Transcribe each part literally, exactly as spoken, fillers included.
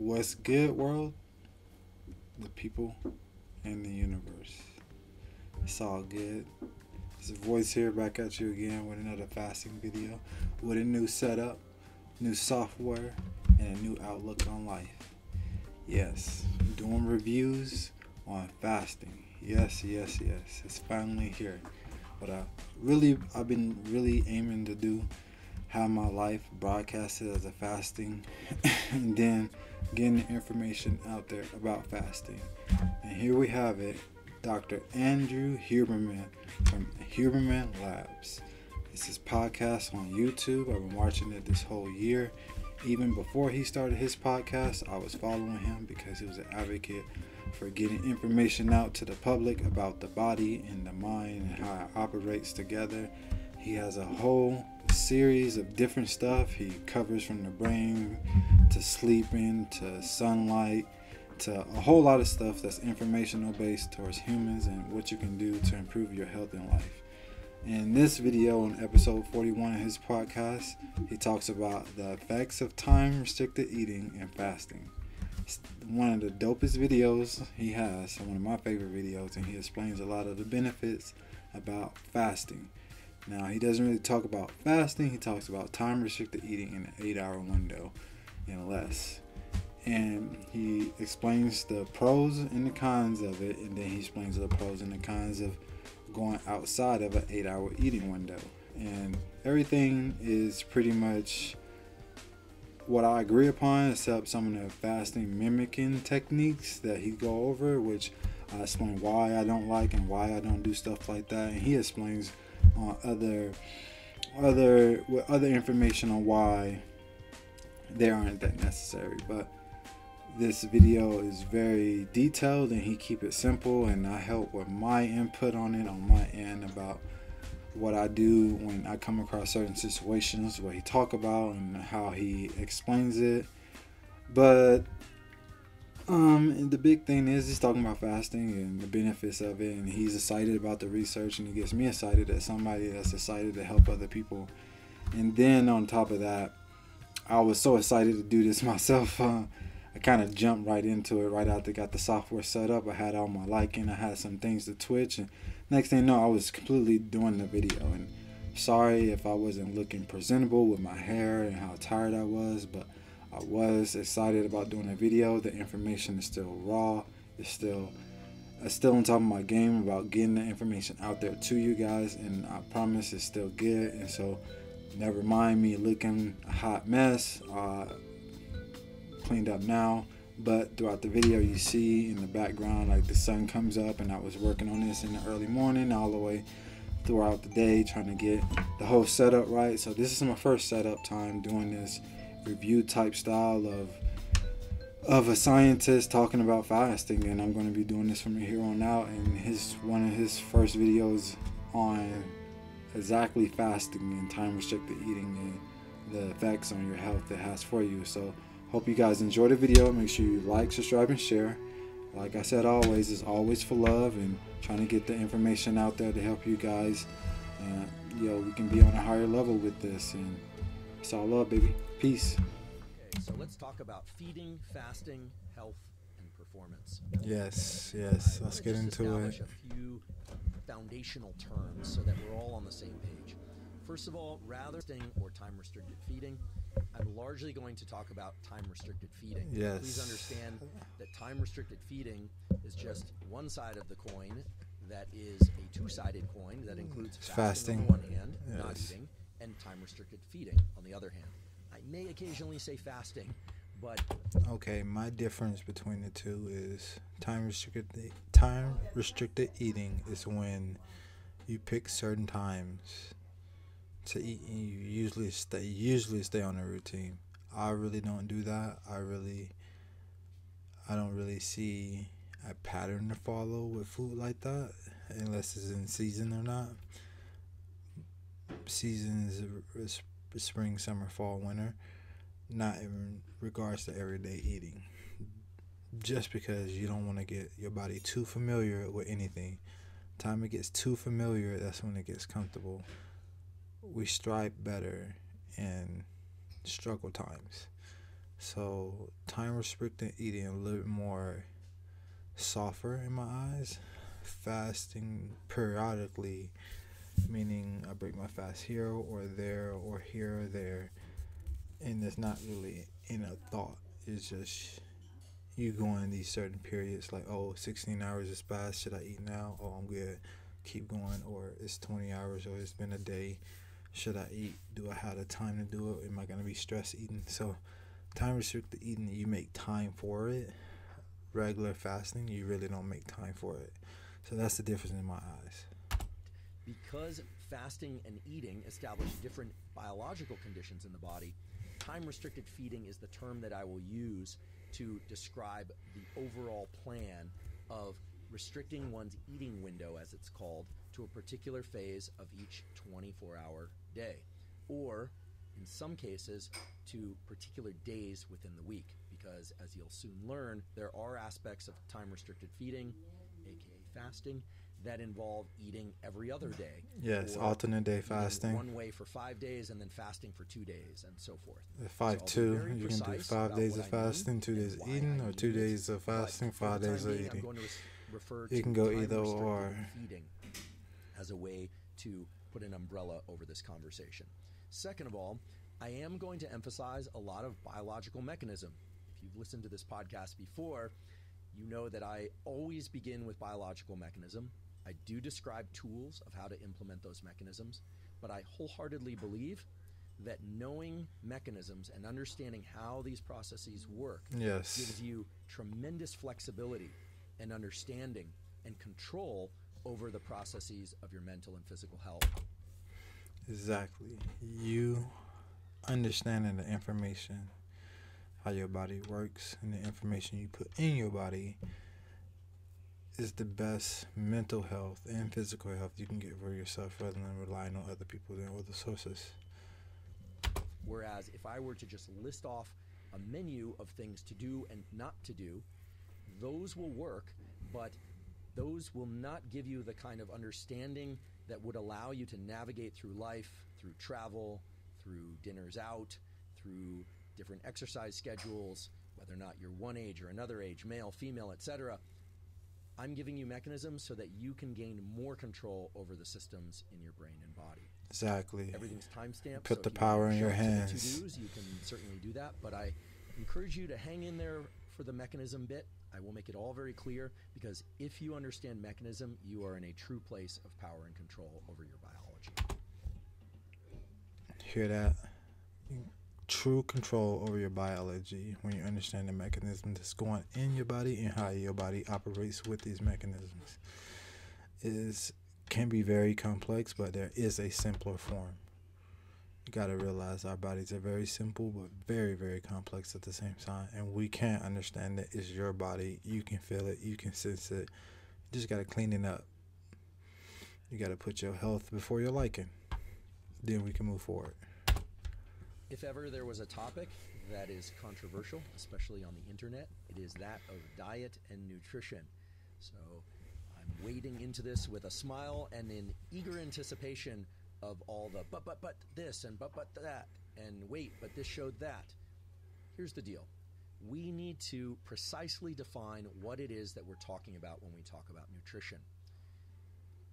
What's good, world? The people and the universe. It's all good. It's a voice here back at you again with another fasting video, with a new setup, new software, and a new outlook on life. Yes, doing reviews on fasting. Yes, yes, yes. It's finally here. But I really, I've been really aiming to do have my life broadcasted as a fasting and then getting the information out there about fasting. And here we have it, Doctor Andrew Huberman from Huberman Labs. This is podcast on YouTube. I've been watching it this whole year. Even before he started his podcast, I was following him because he was an advocate for getting information out to the public about the body and the mind and how it operates together. He has a whole series of different stuff he covers, from the brain to sleeping to sunlight to a whole lot of stuff that's informational based towards humans and what you can do to improve your health and life. In this video, on episode forty-one of his podcast, he talks about the effects of time restricted eating and fasting. It's one of the dopest videos he has, one of my favorite videos, and he explains a lot of the benefits about fasting. Now, he doesn't really talk about fasting. He talks about time-restricted eating in an eight-hour window and less. And he explains the pros and the cons of it, and then he explains the pros and the cons of going outside of an eight-hour eating window. And everything is pretty much what I agree upon, except some of the fasting mimicking techniques that he go over, which I explain why I don't like and why I don't do stuff like that. And he explains on other other with other information on why they aren't that necessary. But this video is very detailed and he keep it simple, and I help with my input on it on my end about what I do when I come across certain situations, what he talk about and how he explains it. But Um, the big thing is he's talking about fasting and the benefits of it, and he's excited about the research, and he gets me excited as somebody that's excited to help other people. And then on top of that, I was so excited to do this myself. Uh, I kind of jumped right into it right after I got the software set up. I had all my liking. I had some things to twitch, and next thing you know, I was completely doing the video. And sorry if I wasn't looking presentable with my hair and how tired I was, but I was excited about doing a video. The information is still raw. It's still, I'm still on top of my game about getting the information out there to you guys, and I promise it's still good. And so, never mind me looking a hot mess. Uh, cleaned up now, but throughout the video, you see in the background like the sun comes up, and I was working on this in the early morning all the way throughout the day, trying to get the whole setup right. So this is my first setup time doing this review type style of of a scientist talking about fasting, and I'm going to be doing this from here on out. And his one of his first videos on exactly fasting and time restricted eating and the effects on your health it has for you. So hope you guys enjoy the video. Make sure you like, subscribe, and share. Like I said, always is always for love and trying to get the information out there to help you guys, and you know, we can be on a higher level with this. And it's all love, baby. Peace. Okay, so let's talk about feeding, fasting, health, and performance. Yes, yes. Let's get into it. I want to just establish a few foundational terms so that we're all on the same page. First of all, rather than fasting or time-restricted feeding, I'm largely going to talk about time-restricted feeding. Yes. Please understand that time-restricted feeding is just one side of the coin. That is a two-sided coin that includes fasting, fasting. on one hand, yes. not eating, and time-restricted feeding on the other hand. I may occasionally say fasting, but okay, my difference between the two is time restricted time restricted eating is when you pick certain times to eat, and you usually stay usually stay on a routine. I really don't do that. I really I don't really see a pattern to follow with food like that, unless it's in season or not. Seasons is spring, summer, fall, winter, not in regards to everyday eating, just because you don't want to get your body too familiar with anything. Time it gets too familiar, that's when it gets comfortable. We strive better in struggle times. So time restricted eating a little bit more softer in my eyes, fasting periodically, meaning I break my fast here or there or here or there, and it's not really in a thought. It's just you go in these certain periods like, oh, sixteen hours is past, should I eat now? Oh, I'm good, keep going. Or it's twenty hours, or it's been a day, should I eat? Do I have the time to do it? Am I going to be stressed eating? So time restricted eating, you make time for it. Regular fasting, you really don't make time for it. So that's the difference in my eyes. Because fasting and eating establish different biological conditions in the body, time-restricted feeding is the term that I will use to describe the overall plan of restricting one's eating window, as it's called, to a particular phase of each twenty-four hour day, or in some cases to particular days within the week, because as you'll soon learn, there are aspects of time-restricted feeding, aka fasting, that involve eating every other day. Yes, alternate day fasting. One way for five days and then fasting for two days and so forth. Five, so two. You can do five days of fasting, two days of eating, or two days of fasting, five days of eating. You can go either or. Feeding as a way to put an umbrella over this conversation. Second of all, I am going to emphasize a lot of biological mechanism. If you've listened to this podcast before, you know that I always begin with biological mechanism. I do describe tools of how to implement those mechanisms, but I wholeheartedly believe that knowing mechanisms and understanding how these processes work yes. gives you tremendous flexibility and understanding and control over the processes of your mental and physical health. Exactly. You understanding the information, how your body works, and the information you put in your body is the best mental health and physical health you can get for yourself, rather than relying on other people and other sources. Whereas if I were to just list off a menu of things to do and not to do, those will work, but those will not give you the kind of understanding that would allow you to navigate through life, through travel, through dinners out, through different exercise schedules, whether or not you're one age or another age, male, female, et cetera. I'm giving you mechanisms so that you can gain more control over the systems in your brain and body. Exactly. Everything's timestamped. Put so the power in your hands. To-dos, you can certainly do that, but I encourage you to hang in there for the mechanism bit. I will make it all very clear, because if you understand mechanism, you are in a true place of power and control over your biology. Hear that? True control over your biology when you understand the mechanism that's going in your body and how your body operates with these mechanisms. It is can be very complex, but there is a simpler form. You got to realize our bodies are very simple, but very, very complex at the same time. And we can't understand that it's your body. You can feel it. You can sense it. You just got to clean it up. You got to put your health before your liking. Then we can move forward. If ever there was a topic that is controversial, especially on the internet, it is that of diet and nutrition. So I'm wading into this with a smile and in eager anticipation of all the but, but, but this and but, but that, and wait, but this showed that. Here's the deal. We need to precisely define what it is that we're talking about when we talk about nutrition.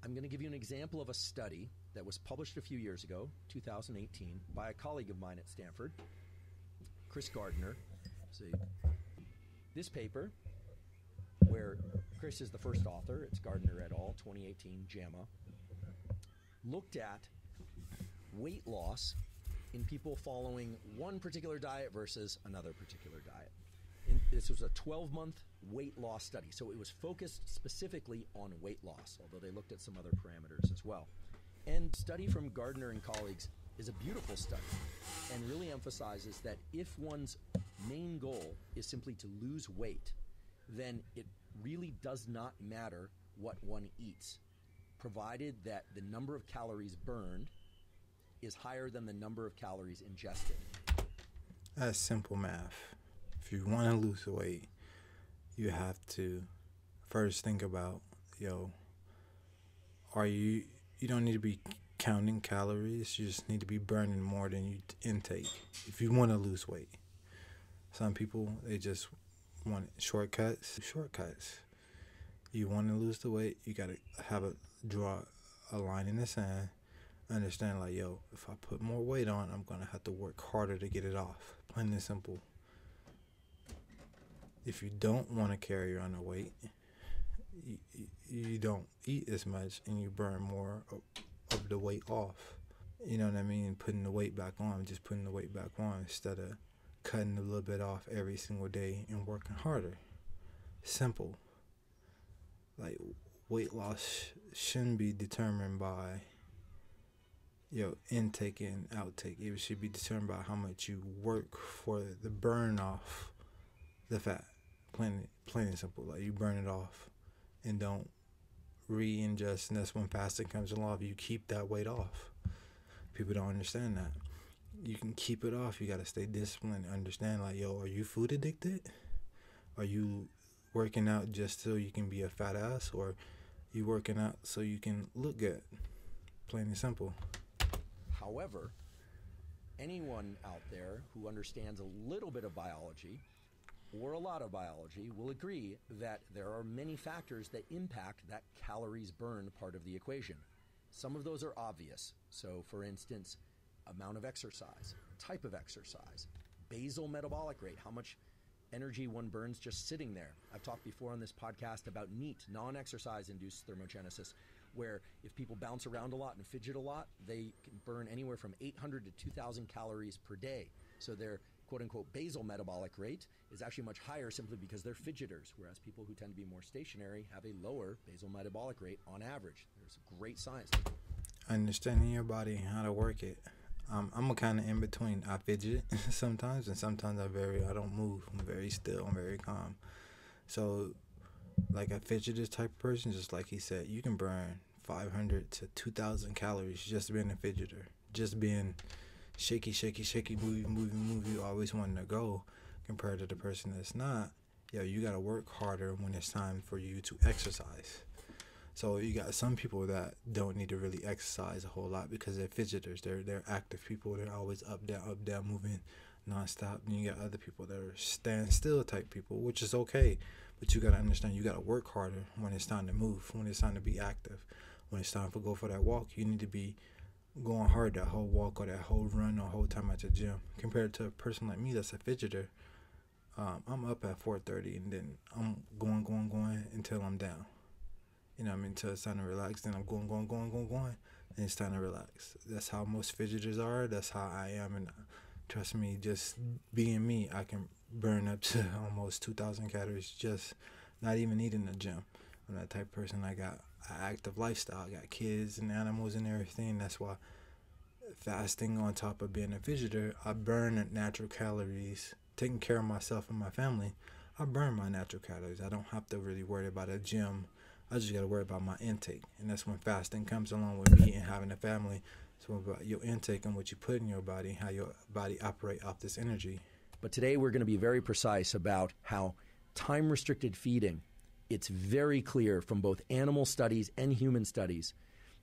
I'm going to give you an example of a study that was published a few years ago, two thousand eighteen, by a colleague of mine at Stanford, Chris Gardner. See, this paper, where Chris is the first author, it's Gardner et al, twenty eighteen, JAMA, looked at weight loss in people following one particular diet versus another particular diet. And this was a twelve month weight loss study, so it was focused specifically on weight loss, although they looked at some other parameters as well. And the study from Gardner and colleagues is a beautiful study and really emphasizes that if one's main goal is simply to lose weight, then it really does not matter what one eats, provided that the number of calories burned is higher than the number of calories ingested. That's simple math. If you want to lose weight, you have to first think about, yo, are you... You don't need to be counting calories. You just need to be burning more than you intake if you want to lose weight. Some people, they just want shortcuts. Shortcuts. You want to lose the weight, you got to have a draw a line in the sand. Understand, like, yo, if I put more weight on, I'm going to have to work harder to get it off. Plain and simple. If you don't want to carry on the weight, you, you don't eat as much and you burn more of the weight off. You know what I mean? Putting the weight back on, just putting the weight back on instead of cutting a little bit off every single day and working harder. Simple. Like, weight loss shouldn't be determined by your intake and outtake. It should be determined by how much you work for the burn off the fat. Plain, plain and simple. Like, you burn it off and don't re-ingest. And that's when fasting comes along. You keep that weight off. People don't understand that. You can keep it off. You got to stay disciplined and understand, like, yo, are you food addicted? Are you working out just so you can be a fat ass? Or you working out so you can look good? Plain and simple. However, anyone out there who understands a little bit of biology or a lot of biology will agree that there are many factors that impact that calories burned part of the equation. Some of those are obvious. So, for instance, amount of exercise, type of exercise, basal metabolic rate, how much energy one burns just sitting there. I've talked before on this podcast about NEAT, non-exercise induced thermogenesis, where if people bounce around a lot and fidget a lot, they can burn anywhere from eight hundred to two thousand calories per day. So their quote-unquote basal metabolic rate is actually much higher simply because they're fidgeters, whereas people who tend to be more stationary have a lower basal metabolic rate on average. There's great science. Understanding your body and how to work it. Um, I'm a kind of in between. I fidget sometimes, and sometimes I very I don't move. I'm very still. I'm very calm. So, like a fidgeter type of person, just like he said, you can burn five hundred to two thousand calories just being a fidgeter, just being shaky, shaky, shaky, movie, movie, movie, always wanting to go. Compared to the person that's not, yo, you gotta work harder when it's time for you to exercise. So you got some people that don't need to really exercise a whole lot because they're fidgeters. They're they're active people. They're always up, down, up, down, moving nonstop. And you got other people that are standstill type people, which is okay. But you got to understand, you got to work harder when it's time to move, when it's time to be active, when it's time to go for that walk. You need to be going hard that whole walk or that whole run or whole time at the gym. Compared to a person like me that's a fidgeter, um, I'm up at four thirty and then I'm going, going, going until I'm down. You know what I mean? Until it's time to relax, then I'm going, going, going, going, going, and it's time to relax. That's how most fidgeters are. That's how I am. And trust me, just being me, I can burn up to almost two thousand calories just not even eating the gym. I'm that type of person. I got an active lifestyle. I got kids and animals and everything. That's why fasting on top of being a fidgeter, I burn natural calories, taking care of myself and my family. I burn my natural calories. I don't have to really worry about a gym. I just got to worry about my intake. And that's when fasting comes along with me and having a family. It's about your intake and what you put in your body, how your body operates off this energy. But today we're going to be very precise about how time-restricted feeding, it's very clear from both animal studies and human studies,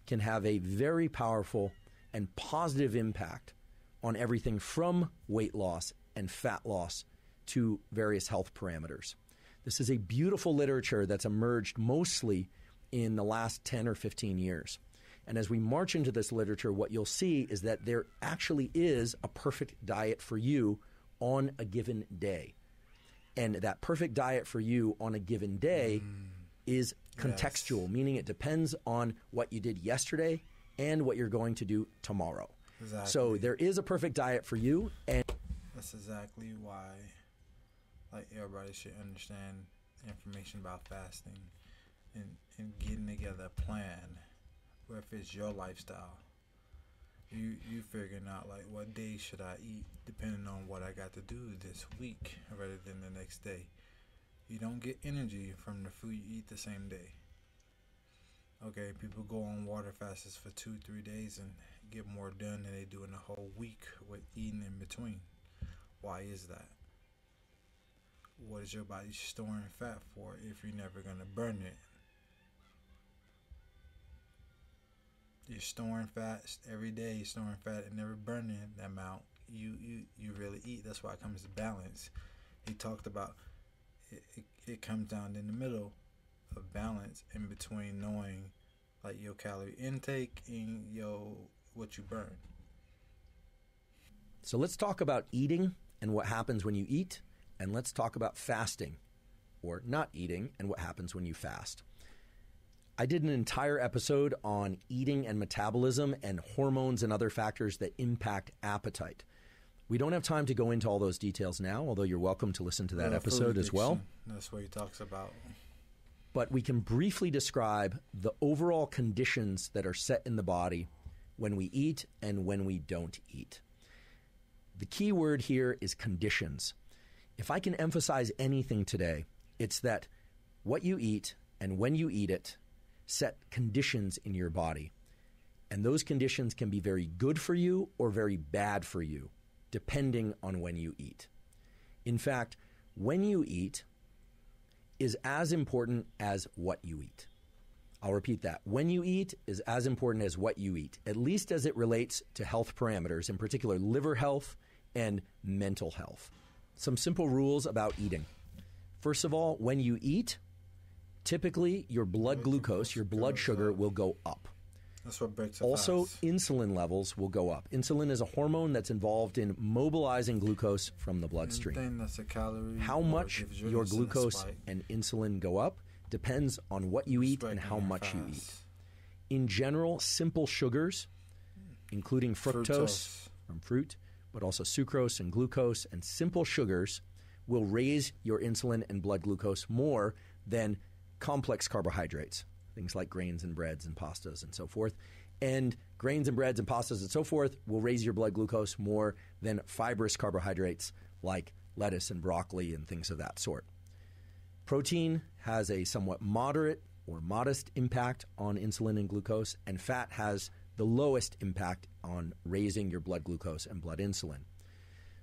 can have a very powerful and positive impact on everything from weight loss and fat loss to various health parameters. This is a beautiful literature that's emerged mostly in the last ten or fifteen years. And as we march into this literature, what you'll see is that there actually is a perfect diet for you on a given day. And that perfect diet for you on a given day mm. is contextual, yes. meaning it depends on what you did yesterday and what you're going to do tomorrow. Exactly. So there is a perfect diet for you. And that's exactly why, like, everybody should understand information about fasting and, and getting together a plan where it fits your lifestyle. You you figuring out, like, what day should I eat depending on what I got to do this week rather than the next day. You don't get energy from the food you eat the same day. Okay, people go on water fasts for two, three days and get more done than they do in a whole week with eating in between. Why is that? What is your body storing fat for if you're never going to burn it? You're storing fat every day, you're storing fat and never burning the amount you, you, you really eat. That's why it comes to balance. he talked about it, it, it comes down in the middle of balance in between knowing like your calorie intake and your what you burn. So let's talk about eating and what happens when you eat, and let's talk about fasting or not eating and what happens when you fast. I did an entire episode on eating and metabolism and hormones and other factors that impact appetite. We don't have time to go into all those details now, although you're welcome to listen to that yeah, episode as well. That's what he talks about. But we can briefly describe the overall conditions that are set in the body when we eat and when we don't eat. The key word here is conditions. If I can emphasize anything today, it's that what you eat and when you eat it set conditions in your body. And those conditions can be very good for you or very bad for you, depending on when you eat. In fact, when you eat is as important as what you eat. I'll repeat that. When you eat is as important as what you eat, at least as it relates to health parameters, in particular liver health and mental health. Some simple rules about eating. First of all, when you eat, typically your blood glucose, your blood sugar will go up. That's what breaks it Also, fast. Insulin levels will go up. Insulin is a hormone that's involved in mobilizing glucose from the bloodstream. That's a calorie how much your glucose and insulin go up depends on what you eat and how much you eat. In general, simple sugars, including fructose, fructose from fruit, but also sucrose and glucose, and simple sugars will raise your insulin and blood glucose more than complex carbohydrates, things like grains and breads and pastas and so forth. And grains and breads and pastas and so forth will raise your blood glucose more than fibrous carbohydrates like lettuce and broccoli and things of that sort. Protein has a somewhat moderate or modest impact on insulin and glucose, and fat has the lowest impact on raising your blood glucose and blood insulin.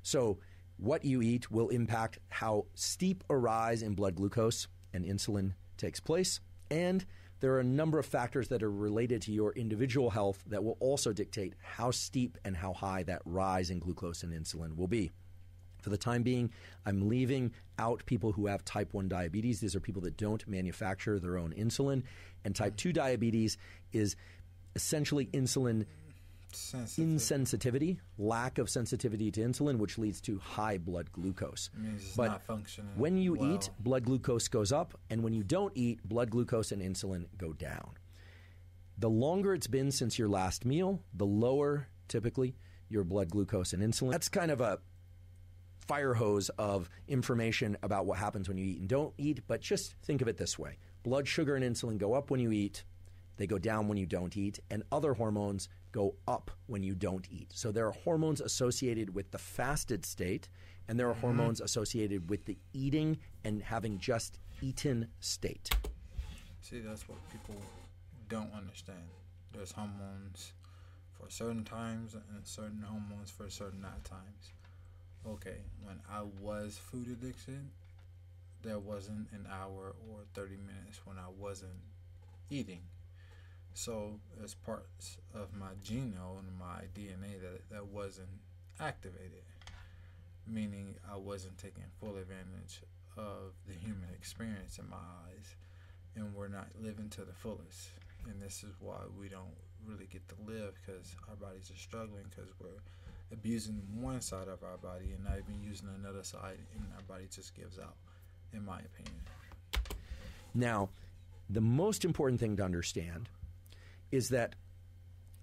So what you eat will impact how steep a rise in blood glucose and insulin takes place, and there are a number of factors that are related to your individual health that will also dictate how steep and how high that rise in glucose and insulin will be. For the time being, I'm leaving out people who have type one diabetes. These are people that don't manufacture their own insulin, and type two diabetes is essentially insulin insensitivity, lack of sensitivity to insulin, which leads to high blood glucose. It means it's but not functioning when you well. eat, blood glucose goes up, and when you don't eat, blood glucose and insulin go down. The longer it's been since your last meal, the lower, typically, your blood glucose and insulin. That's kind of a fire hose of information about what happens when you eat and don't eat, but just think of it this way. Blood sugar and insulin go up when you eat, they go down when you don't eat, and other hormones go up when you don't eat. So there are hormones associated with the fasted state, and there are hormones associated with the eating and having just eaten state. See, that's what people don't understand. There's hormones for certain times and certain hormones for certain not times. Okay, when I was food addiction, there wasn't an hour or thirty minutes when I wasn't eating. So there's parts of my genome and my D N A that, that wasn't activated, meaning I wasn't taking full advantage of the human experience in my eyes, and we're not living to the fullest. And this is why we don't really get to live, because our bodies are struggling, because we're abusing one side of our body and not even using another side, and our body just gives out, in my opinion. Now, the most important thing to understand is that,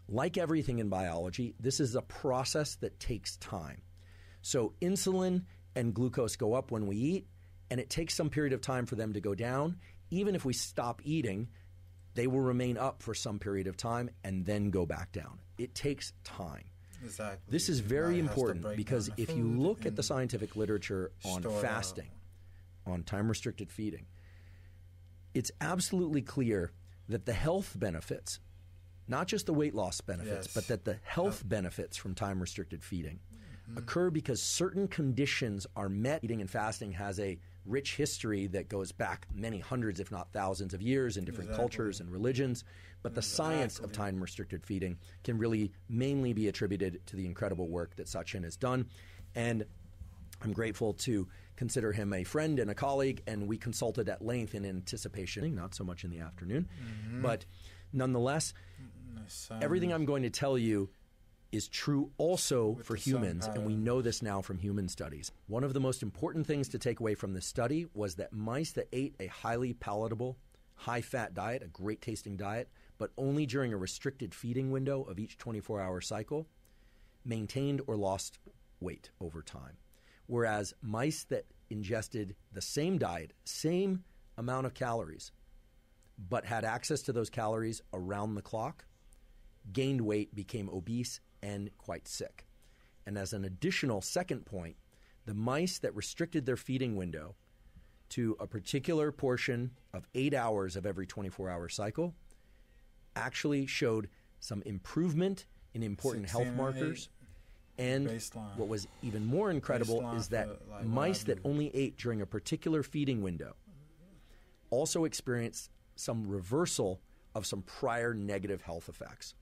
like everything in biology, this is a process that takes time. So insulin and glucose go up when we eat, and it takes some period of time for them to go down. Even if we stop eating, they will remain up for some period of time and then go back down. It takes time. Exactly. This is very important, because if you look at the scientific literature on fasting, on time-restricted feeding, it's absolutely clear that the health benefits, not just the weight loss benefits, yes. but that the health yep. benefits from time-restricted feeding mm-hmm. occur because certain conditions are met. Eating and fasting has a rich history that goes back many hundreds, if not thousands of years in different exactly. cultures and religions. But the exactly. science of time-restricted feeding can really mainly be attributed to the incredible work that Sachin has done. And I'm grateful to consider him a friend and a colleague, and we consulted at length in anticipation, not so much in the afternoon, mm-hmm. but nonetheless, sun, everything I'm going to tell you is true also for humans, and we know this now from human studies. One of the most important things to take away from this study was that mice that ate a highly palatable, high-fat diet, a great-tasting diet, but only during a restricted feeding window of each twenty-four hour cycle, maintained or lost weight over time. Whereas mice that ingested the same diet, same amount of calories, but had access to those calories around the clock, gained weight, became obese, and quite sick. And as an additional second point, the mice that restricted their feeding window to a particular portion of eight hours of every twenty-four hour cycle actually showed some improvement in important health markers. And baseline. What was even more incredible baseline is that for, like, mice that only ate during a particular feeding window also experienced some reversal of some prior negative health effects.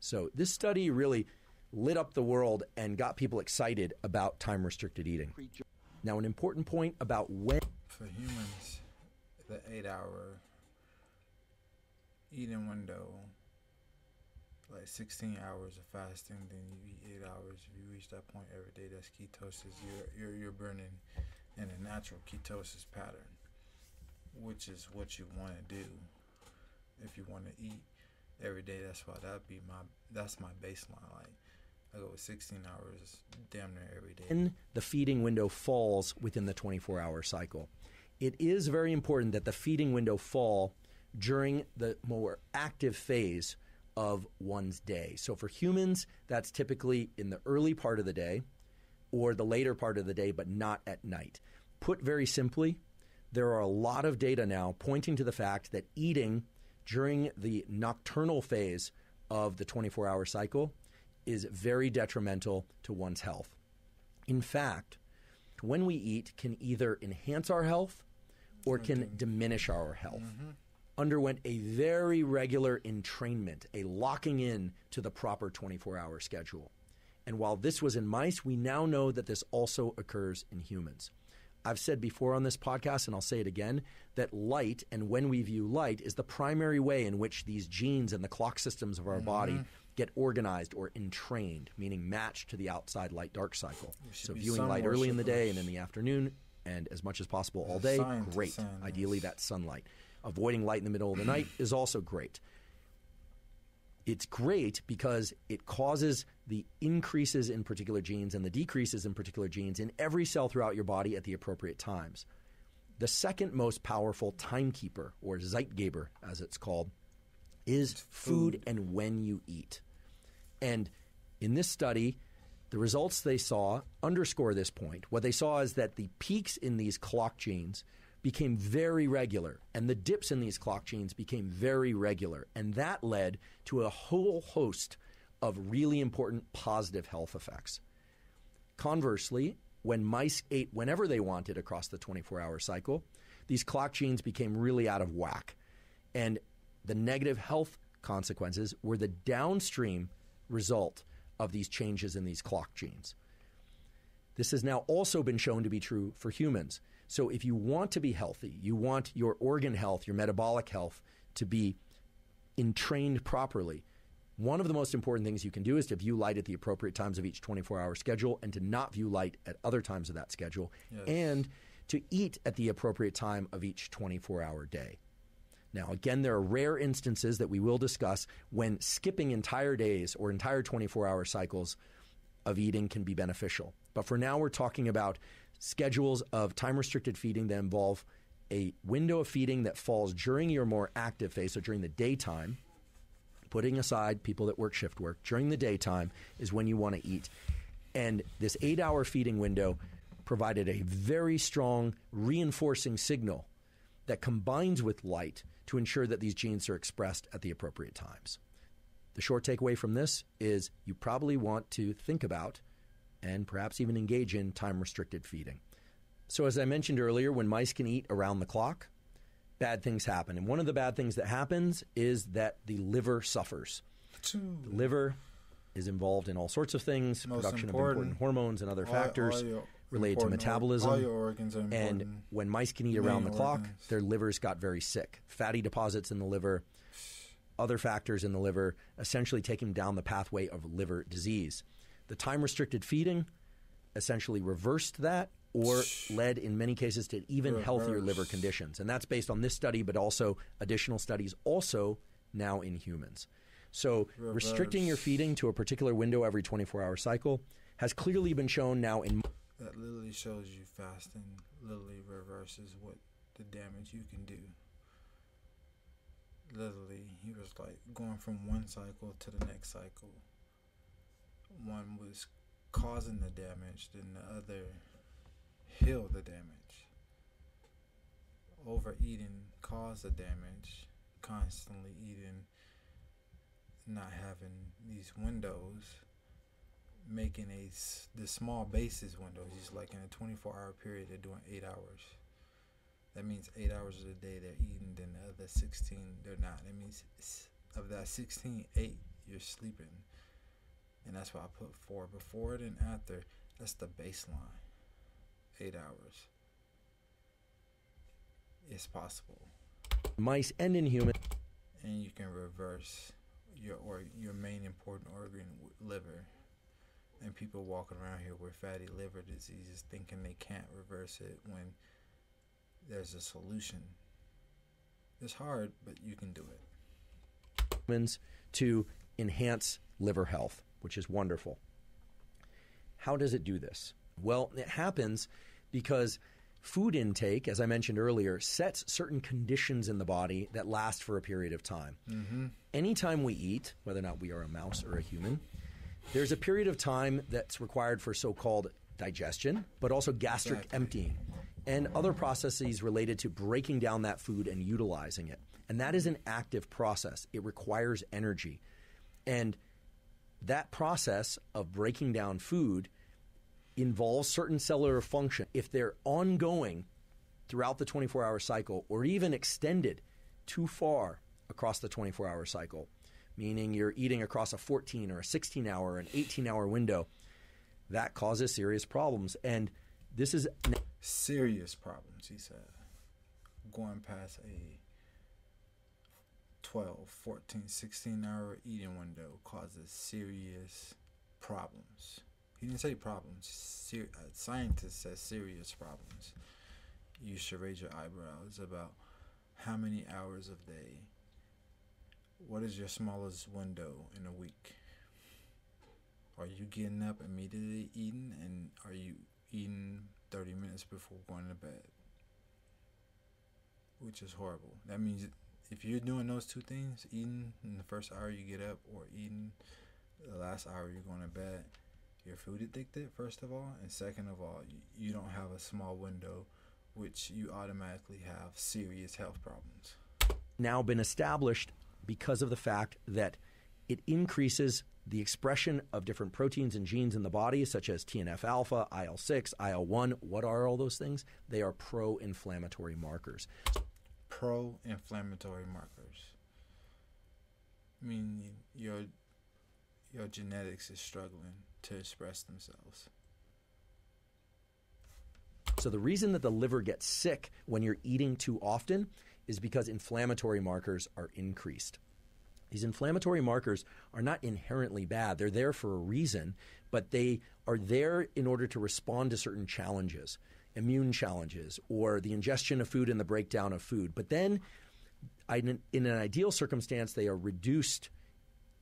So this study really lit up the world and got people excited about time-restricted eating. Now, an important point about when... For humans, the eight-hour eating window, like sixteen hours of fasting, then you eat eight hours. If you reach that point every day, that's ketosis. You're, you're, you're burning in a natural ketosis pattern, which is what you want to do. If you want to eat every day, that's why that'd be my, that's my baseline. Like, I go with sixteen hours damn near every day. And the feeding window falls within the twenty-four hour cycle. It is very important that the feeding window fall during the more active phase of one's day. So for humans, that's typically in the early part of the day or the later part of the day, but not at night. Put very simply, there are a lot of data now pointing to the fact that eating during the nocturnal phase of the twenty-four hour cycle is very detrimental to one's health. In fact, when we eat can either enhance our health or can diminish our health. Mm-hmm. Underwent a very regular entrainment, a locking in to the proper twenty-four hour schedule. And while this was in mice, we now know that this also occurs in humans. I've said before on this podcast, and I'll say it again, that light and when we view light is the primary way in which these genes and the clock systems of our mm-hmm. body get organized or entrained, meaning matched to the outside light-dark cycle. So viewing light early in the day and in the afternoon and as much as possible all day, great. Ideally, that's sunlight. Avoiding light in the middle of the night is also great. It's great because it causes the increases in particular genes and the decreases in particular genes in every cell throughout your body at the appropriate times. The second most powerful timekeeper, or Zeitgeber as it's called, is food, food and when you eat. And in this study, the results they saw underscore this point. What they saw is that the peaks in these clock genes became very regular, and the dips in these clock genes became very regular. And that led to a whole host of really important positive health effects. Conversely, when mice ate whenever they wanted across the twenty-four hour cycle, these clock genes became really out of whack. And the negative health consequences were the downstream result of these changes in these clock genes. This has now also been shown to be true for humans. So if you want to be healthy, you want your organ health, your metabolic health to be entrained properly, one of the most important things you can do is to view light at the appropriate times of each twenty-four hour schedule and to not view light at other times of that schedule, yes. and to eat at the appropriate time of each twenty-four hour day. Now, again, there are rare instances that we will discuss when skipping entire days or entire twenty-four hour cycles of eating can be beneficial. But for now, we're talking about schedules of time-restricted feeding that involve a window of feeding that falls during your more active phase, so during the daytime, putting aside people that work shift work, during the daytime is when you want to eat. And this eight-hour feeding window provided a very strong reinforcing signal that combines with light to ensure that these genes are expressed at the appropriate times. The short takeaway from this is you probably want to think about and perhaps even engage in time-restricted feeding. So as I mentioned earlier, when mice can eat around the clock, bad things happen. And one of the bad things that happens is that the liver suffers. The liver is involved in all sorts of things, Most production important. of important hormones and other all, factors. All your, related to metabolism. All your organs are important. And when mice can eat around the clock, their livers got very sick. Fatty deposits in the liver, other factors in the liver, essentially taking down the pathway of liver disease. The time-restricted feeding essentially reversed that, or led in many cases to even Reverse. healthier liver conditions. And that's based on this study, but also additional studies also now in humans. So Reverse. restricting your feeding to a particular window every twenty-four hour cycle has clearly been shown now in... That literally shows you fasting literally reverses what the damage you can do. Literally, he was like going from one cycle to the next cycle. One was causing the damage, then the other heal the damage. Overeating caused the damage. Constantly eating, not having these windows, making a the small basis windows. Just like in a twenty-four hour period, they're doing eight hours. That means eight hours of the day they're eating, then the other sixteen they're not. That means of that sixteen, eight you're sleeping, and that's why I put four before it and after. That's the baseline. Eight hours. It's possible. Mice and in humans. And you can reverse your or your main important organ, liver. And people walking around here with fatty liver diseases thinking they can't reverse it when there's a solution. It's hard, but you can do it. Humans to enhance liver health, which is wonderful. How does it do this? Well, it happens because food intake, as I mentioned earlier, sets certain conditions in the body that last for a period of time. Mm-hmm. Anytime we eat, whether or not we are a mouse or a human, there's a period of time that's required for so-called digestion, but also gastric exactly. emptying and other processes related to breaking down that food and utilizing it. And that is an active process. It requires energy. And that process of breaking down food involves certain cellular function. If they're ongoing throughout the twenty-four hour cycle, or even extended too far across the twenty-four hour cycle, meaning you're eating across a fourteen or a sixteen hour or an eighteen hour window, that causes serious problems. And this is serious problems, he said. Going past a twelve, fourteen, sixteen hour eating window causes serious problems. He didn't say problems. Ser- uh, scientists say serious problems. You should raise your eyebrows about how many hours of day. What is your smallest window in a week? Are you getting up immediately eating, and are you eating thirty minutes before going to bed? Which is horrible. That means if you're doing those two things, eating in the first hour you get up, or eating the last hour you're going to bed, you're food addicted, first of all, and second of all, you, you don't have a small window, which you automatically have serious health problems. Now been established because of the fact that it increases the expression of different proteins and genes in the body, such as T N F alpha, I L six, I L one. What are all those things? They are pro-inflammatory markers. Pro-inflammatory markers. I mean, your your genetics is struggling to express themselves. So the reason that the liver gets sick when you're eating too often is because inflammatory markers are increased. These inflammatory markers are not inherently bad. They're there for a reason, but they are there in order to respond to certain challenges, immune challenges, or the ingestion of food and the breakdown of food. But then in an ideal circumstance, they are reduced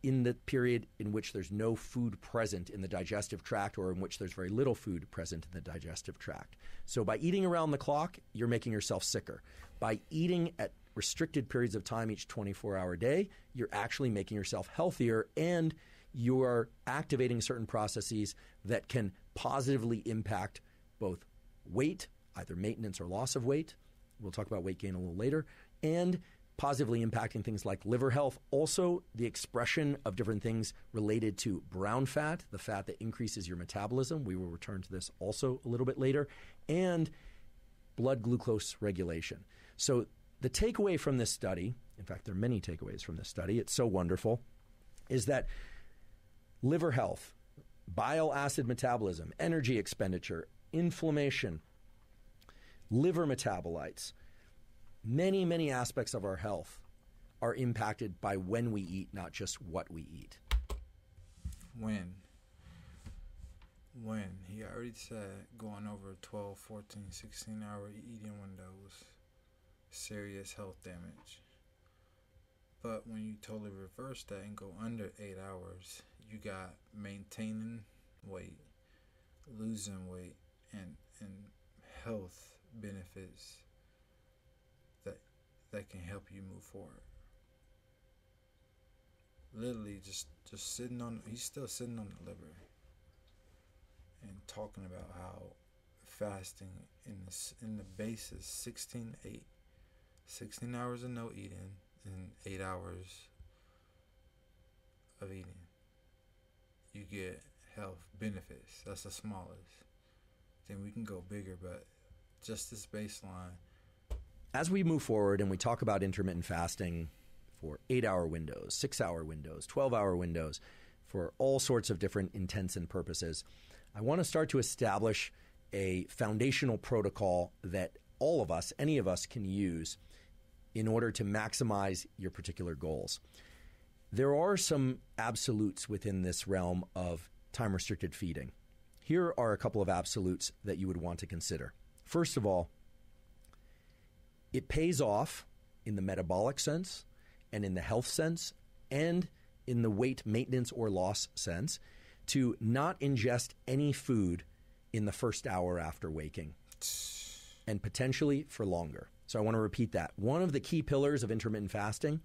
in the period in which there's no food present in the digestive tract, or in which there's very little food present in the digestive tract. So by eating around the clock, you're making yourself sicker. By eating at restricted periods of time each twenty-four hour day, you're actually making yourself healthier, and you're activating certain processes that can positively impact both weight, either maintenance or loss of weight. We'll talk about weight gain a little later. And positively impacting things like liver health, also the expression of different things related to brown fat, the fat that increases your metabolism. We will return to this also a little bit later, and blood glucose regulation. So the takeaway from this study, in fact, there are many takeaways from this study, it's so wonderful, is that liver health, bile acid metabolism, energy expenditure, inflammation, liver metabolites, many, many aspects of our health are impacted by when we eat, not just what we eat. When. When. He already said going over twelve, fourteen, sixteen hour eating windows, serious health damage. But when you totally reverse that and go under eight hours, you got maintaining weight, losing weight, and and health benefits that that can help you move forward. Literally, just just sitting on. He's still sitting on the liver and talking about how fasting in the in the base is sixteen eight, sixteen hours of no eating. In eight hours of eating, you get health benefits. That's the smallest. Then we can go bigger, but just this baseline. As we move forward and we talk about intermittent fasting for eight-hour windows, six-hour windows, twelve-hour windows, for all sorts of different intents and purposes, I want to start to establish a foundational protocol that all of us, any of us, can use in order to maximize your particular goals. There are some absolutes within this realm of time-restricted feeding. Here are a couple of absolutes that you would want to consider. First of all, it pays off in the metabolic sense and in the health sense and in the weight maintenance or loss sense to not ingest any food in the first hour after waking and potentially for longer. So I want to repeat that. One of the key pillars of intermittent fasting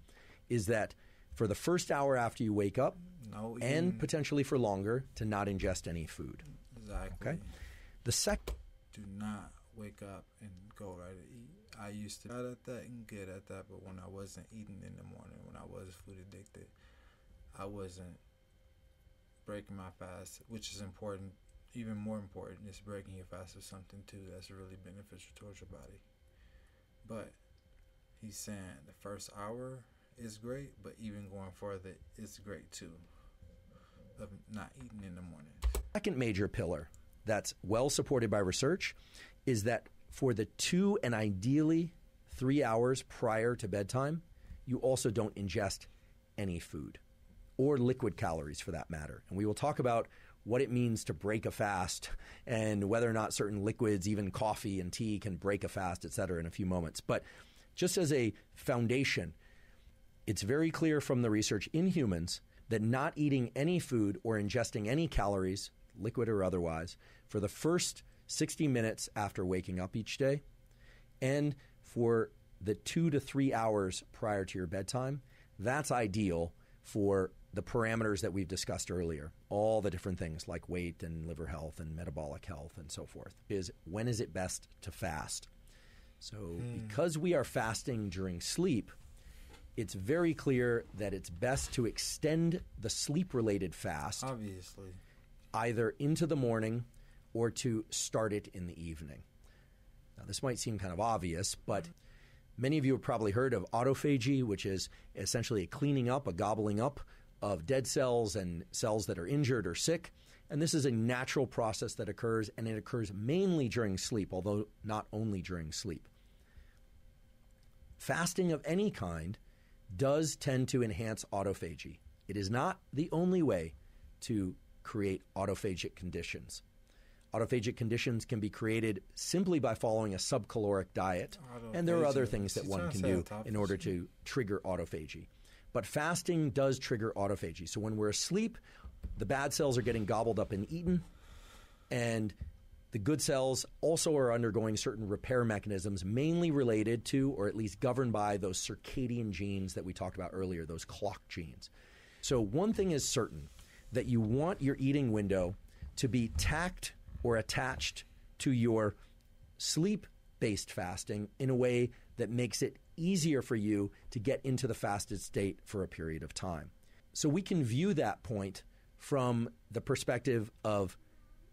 is that for the first hour after you wake up no and potentially for longer, to not ingest any food. Exactly. Okay. The second, do not wake up and go right to eat. I used to get at that and get at that, but when I wasn't eating in the morning, when I was food addicted, I wasn't breaking my fast, which is important. Even more important is breaking your fast with something too that's really beneficial towards your body. But he's saying the first hour is great, but even going further, it's great too, of not eating in the morning. Second major pillar that's well supported by research is that for the two and ideally three hours prior to bedtime, you also don't ingest any food or liquid calories for that matter. And we will talk about what it means to break a fast and whether or not certain liquids, even coffee and tea, can break a fast, et cetera, in a few moments. But just as a foundation, it's very clear from the research in humans that not eating any food or ingesting any calories, liquid or otherwise, for the first sixty minutes after waking up each day and for the two to three hours prior to your bedtime, that's ideal for the parameters that we've discussed earlier, all the different things like weight and liver health and metabolic health and so forth, is when is it best to fast? So mm. because we are fasting during sleep, it's very clear that it's best to extend the sleep-related fast, obviously, either into the morning or to start it in the evening. Now, this might seem kind of obvious, but many of you have probably heard of autophagy, which is essentially a cleaning up, a gobbling up of dead cells and cells that are injured or sick. And this is a natural process that occurs, and it occurs mainly during sleep, although not only during sleep. Fasting of any kind does tend to enhance autophagy. It is not the only way to create autophagic conditions. Autophagic conditions can be created simply by following a subcaloric diet, and there are other things that one can do in order to trigger autophagy. But fasting does trigger autophagy. So when we're asleep, the bad cells are getting gobbled up and eaten. And the good cells also are undergoing certain repair mechanisms, mainly related to, or at least governed by, those circadian genes that we talked about earlier, those clock genes. So one thing is certain, that you want your eating window to be tacked or attached to your sleep-based fasting in a way that makes it easier for you to get into the fasted state for a period of time. So we can view that point from the perspective of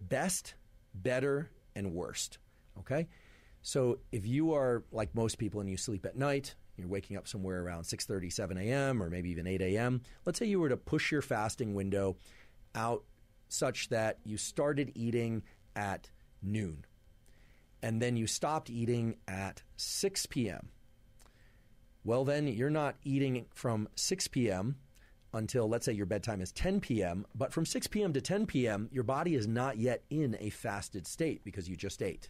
best, better, and worst. Okay? So if you are like most people and you sleep at night, you're waking up somewhere around six thirty, seven a.m. or maybe even eight a.m. Let's say you were to push your fasting window out such that you started eating at noon and then you stopped eating at six p m, well, then you're not eating from six p m until, let's say your bedtime is ten p m, but from six p m to ten p m, your body is not yet in a fasted state because you just ate.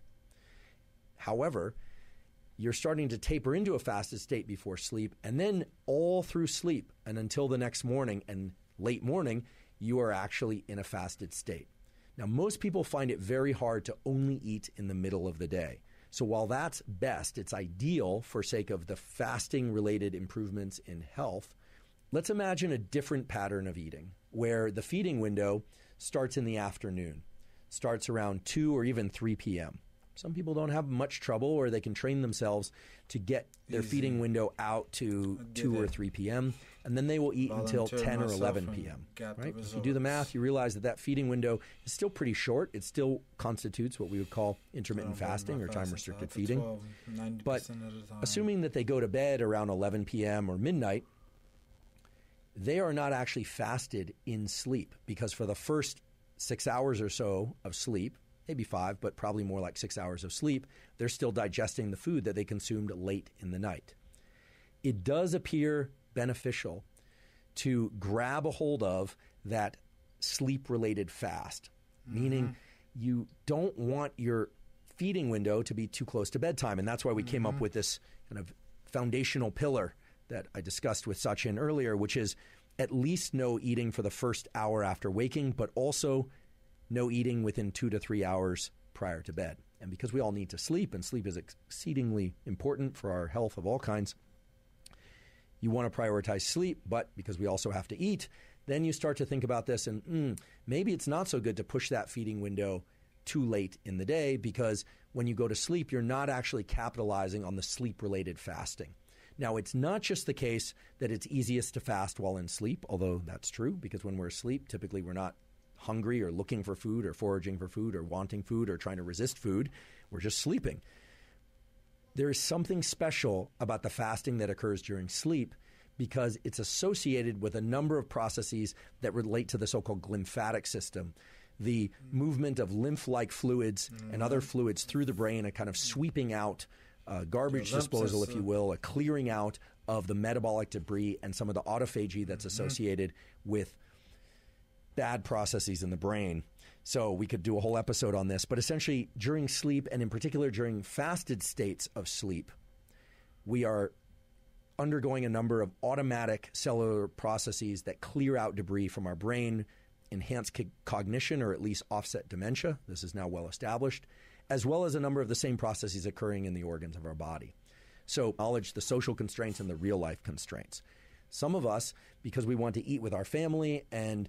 However, you're starting to taper into a fasted state before sleep, and then all through sleep and until the next morning and late morning, you are actually in a fasted state. Now, most people find it very hard to only eat in the middle of the day. So while that's best, it's ideal for sake of the fasting-related improvements in health. Let's imagine a different pattern of eating where the feeding window starts in the afternoon, starts around two or even three p m. Some people don't have much trouble, or they can train themselves to get their Easy. feeding window out to two it. or three p m, and then they will eat Volunteer until ten or eleven p m Right? If you do the math, you realize that that feeding window is still pretty short. It still constitutes what we would call intermittent fasting or time-restricted feeding. twelve, but assuming that they go to bed around eleven p m or midnight, they are not actually fasted in sleep, because for the first six hours or so of sleep, maybe five, but probably more like six hours of sleep, they're still digesting the food that they consumed late in the night. It does appear beneficial to grab a hold of that sleep-related fast, mm-hmm. meaning you don't want your feeding window to be too close to bedtime. And that's why we mm-hmm. came up with this kind of foundational pillar that I discussed with Sachin earlier, which is at least no eating for the first hour after waking, but also no eating within two to three hours prior to bed. And because we all need to sleep, and sleep is exceedingly important for our health of all kinds, you want to prioritize sleep, but because we also have to eat, then you start to think about this and mm, maybe it's not so good to push that feeding window too late in the day, because when you go to sleep, you're not actually capitalizing on the sleep-related fasting. Now, it's not just the case that it's easiest to fast while in sleep, although that's true, because when we're asleep, typically we're not hungry or looking for food or foraging for food or wanting food or trying to resist food. We're just sleeping. There is something special about the fasting that occurs during sleep, because it's associated with a number of processes that relate to the so-called glymphatic system, the movement of lymph-like fluids mm-hmm. and other fluids through the brain, a kind of sweeping out uh, garbage disposal, if you will, a clearing out of the metabolic debris and some of the autophagy that's associated mm-hmm. with bad processes in the brain. So we could do a whole episode on this, but essentially during sleep, and in particular during fasted states of sleep, we are undergoing a number of automatic cellular processes that clear out debris from our brain, enhance c- cognition, or at least offset dementia. This is now well established, as well as a number of the same processes occurring in the organs of our body. So acknowledge the social constraints and the real life constraints. Some of us, because we want to eat with our family, and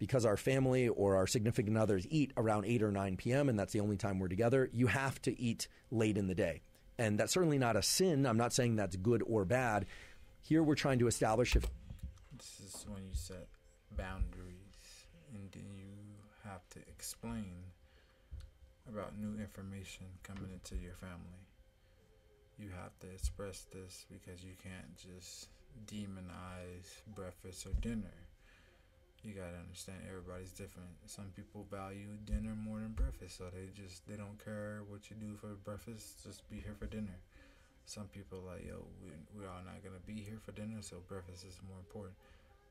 because our family or our significant others eat around eight or nine p m, and that's the only time we're together, you have to eat late in the day. And that's certainly not a sin. I'm not saying that's good or bad. Here we're trying to establish if... This is when you set boundaries, and then you have to explain about new information coming into your family. You have to express this, because you can't just demonize breakfast or dinner. You gotta understand everybody's different. Some people value dinner more than breakfast, so they just they don't care what you do for breakfast. Just be here for dinner. Some people are like, yo, we we're all not gonna be here for dinner, so breakfast is more important.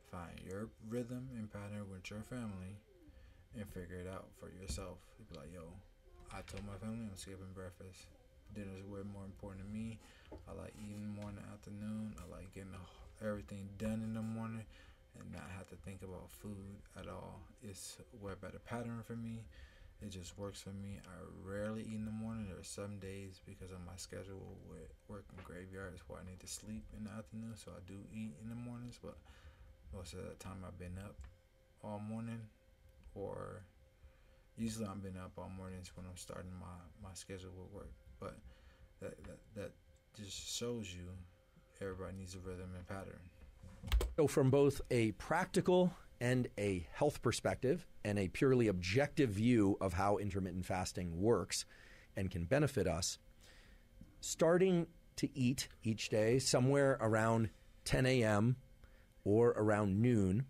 Find your rhythm and pattern with your family, and figure it out for yourself. You'd be like, yo, I told my family I'm skipping breakfast. Dinner's way more important to me. I like eating more in the afternoon. I like getting everything done in the morning and not have to think about food at all. It's way better pattern for me. It just works for me. I rarely eat in the morning. There are some days, because of my schedule with work and graveyards, where I need to sleep in the afternoon, so I do eat in the mornings, but most of the time I've been up all morning, or usually I've been up all mornings when I'm starting my, my schedule with work. But that, that, that just shows you everybody needs a rhythm and pattern. So from both a practical and a health perspective and a purely objective view of how intermittent fasting works and can benefit us, starting to eat each day somewhere around ten a m or around noon,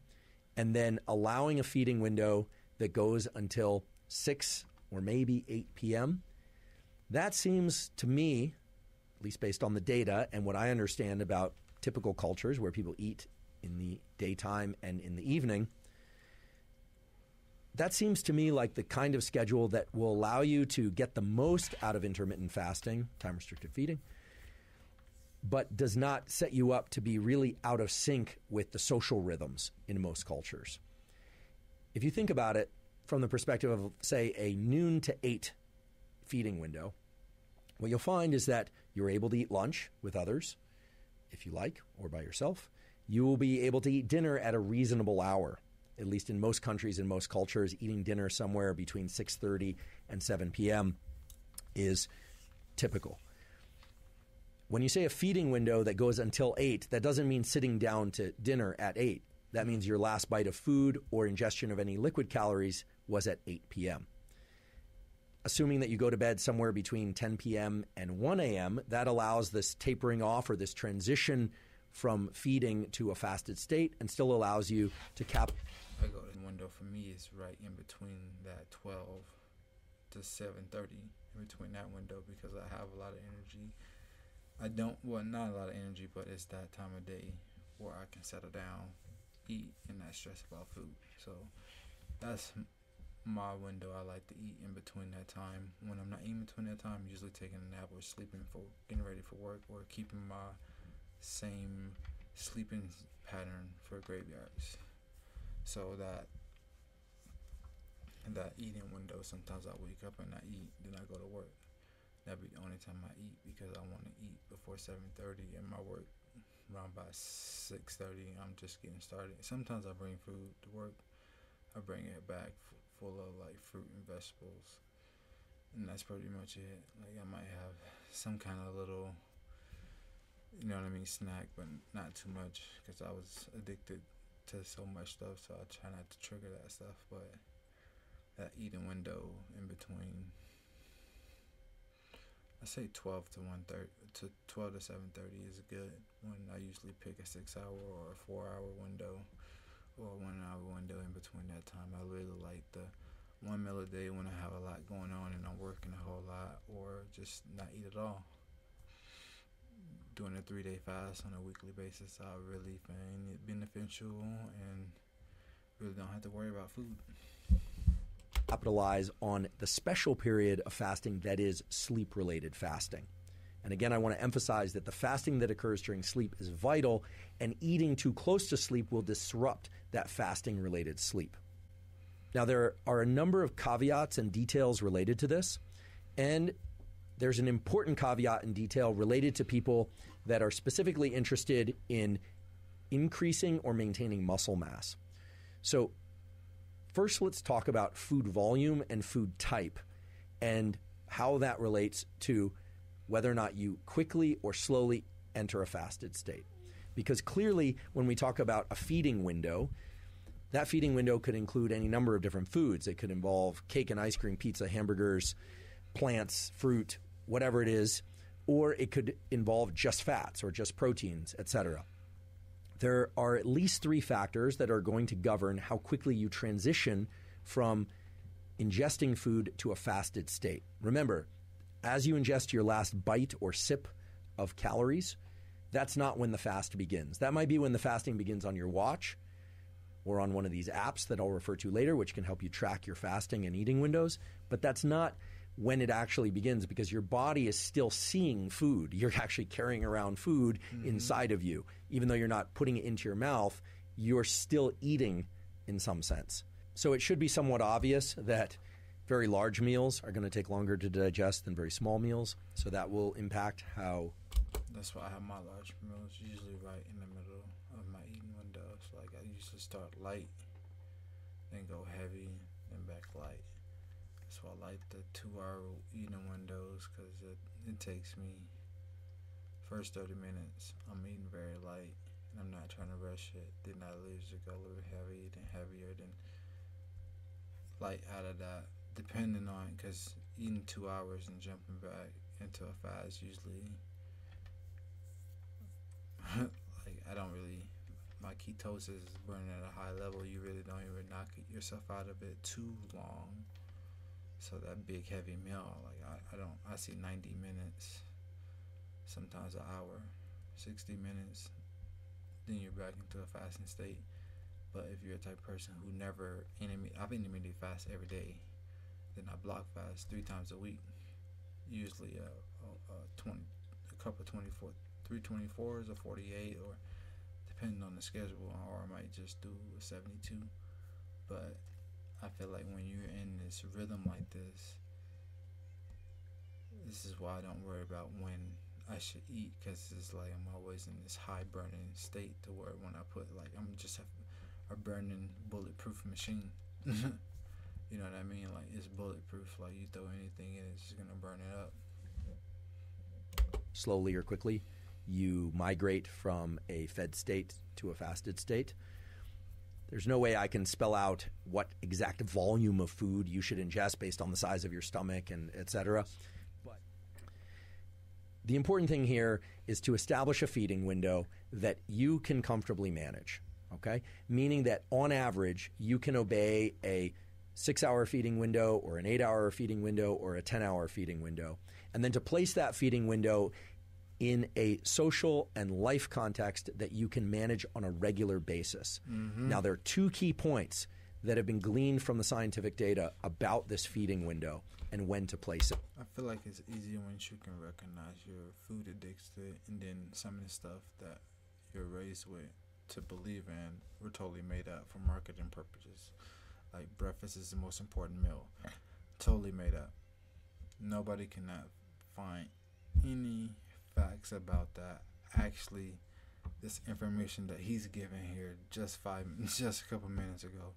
and then allowing a feeding window that goes until six or maybe eight p m That seems to me, at least based on the data and what I understand about typical cultures where people eat in the daytime and in the evening, that seems to me like the kind of schedule that will allow you to get the most out of intermittent fasting, time-restricted feeding, but does not set you up to be really out of sync with the social rhythms in most cultures. If you think about it from the perspective of, say, a noon to eight feeding window, what you'll find is that you're able to eat lunch with others, if you like, or by yourself. You will be able to eat dinner at a reasonable hour, at least in most countries and most cultures. Eating dinner somewhere between six thirty and seven p.m. is typical. When you say a feeding window that goes until eight, that doesn't mean sitting down to dinner at eight. That means your last bite of food or ingestion of any liquid calories was at eight p.m. Assuming that you go to bed somewhere between ten p.m. and one a.m., that allows this tapering off or this transition from feeding to a fasted state and still allows you to cap. I go to the window for me is right in between that twelve to seven thirty, in between that window, because I have a lot of energy. I don't, well, not a lot of energy, but it's that time of day where I can settle down, eat, and not stress about food. So that's my window. I like to eat in between that time. When I'm not eating between that time, I'm usually taking a nap or sleeping for getting ready for work, or keeping my same sleeping pattern for graveyards. So that that eating window, sometimes I wake up and I eat, then I go to work. That'd be the only time I eat, because I want to eat before seven thirty, and my work around by six thirty. I'm just getting started. Sometimes I bring food to work. I bring it back f- full of like fruit and vegetables, and that's pretty much it. Like, I might have some kind of little, you know what I mean, snack, but not too much, because I was addicted to so much stuff, so I try not to trigger that stuff. But that eating window in between, I say twelve to one thirty to twelve to seven thirty is good. When I usually pick a six hour or a four hour window, or a one hour window in between that time. I really like the one meal a day when I have a lot going on and I'm working a whole lot, or just not eat at all. Doing a three day fast on a weekly basis, I really find it beneficial and really don't have to worry about food. Capitalize on the special period of fasting that is sleep-related fasting. And again, I want to emphasize that the fasting that occurs during sleep is vital, and eating too close to sleep will disrupt that fasting-related sleep. Now, there are a number of caveats and details related to this, and there's an important caveat and detail related to people that are specifically interested in increasing or maintaining muscle mass. So, first, let's talk about food volume and food type and how that relates to whether or not you quickly or slowly enter a fasted state. Because clearly, when we talk about a feeding window, that feeding window could include any number of different foods. It could involve cake and ice cream, pizza, hamburgers, plants, fruit, whatever it is, or it could involve just fats or just proteins, et cetera. There are at least three factors that are going to govern how quickly you transition from ingesting food to a fasted state. Remember, as you ingest your last bite or sip of calories, that's not when the fast begins. That might be when the fasting begins on your watch or on one of these apps that I'll refer to later, which can help you track your fasting and eating windows. But that's not when it actually begins, because your body is still seeing food. You're actually carrying around food mm-hmm. inside of you. Even though you're not putting it into your mouth, you're still eating in some sense. So it should be somewhat obvious that very large meals are going to take longer to digest than very small meals. So that will impact how... That's why I have my large meals usually right in the middle of my eating window. So like, I usually start light, then go heavy, then back light. So I like the two-hour eating windows, because it, it takes me first thirty minutes. I'm eating very light, and I'm not trying to rush it. Then I lose to go a little heavy, then heavier, then light out of that, depending on, because eating two hours and jumping back into a fast usually, like, I don't really, my ketosis is burning at a high level. You really don't even knock yourself out of it too long. So that big heavy meal, like I, I don't, I see ninety minutes, sometimes an hour, sixty minutes, then you're back into a fasting state. But if you're a type of person who never intermittent, I've intermittent fast every day, then I block fast three times a week, usually a, a, a twenty, a couple of twenty-four, three twenty-fours or forty-eight, or depending on the schedule, or I might just do a seventy-two. But I feel like when you're in this rhythm like this, this is why I don't worry about when I should eat, because it's like I'm always in this high burning state to where when I put, like, I'm just a, a burning bulletproof machine. You know what I mean? Like, it's bulletproof. Like, you throw anything in, it's just gonna burn it up. Slowly or quickly, you migrate from a fed state to a fasted state. There's no way I can spell out what exact volume of food you should ingest based on the size of your stomach and et cetera. But the important thing here is to establish a feeding window that you can comfortably manage, okay? Meaning that on average, you can obey a six-hour feeding window or an eight-hour feeding window or a ten-hour feeding window. And then to place that feeding window in a social and life context that you can manage on a regular basis. Mm-hmm. Now, there are two key points that have been gleaned from the scientific data about this feeding window and when to place it. I feel like it's easier when you can recognize your food addiction and then some of the stuff that you're raised with to believe in were totally made up for marketing purposes. Like, breakfast is the most important meal. Totally made up. Nobody cannot find any facts about that. Actually, this information that he's giving here just five just a couple minutes ago,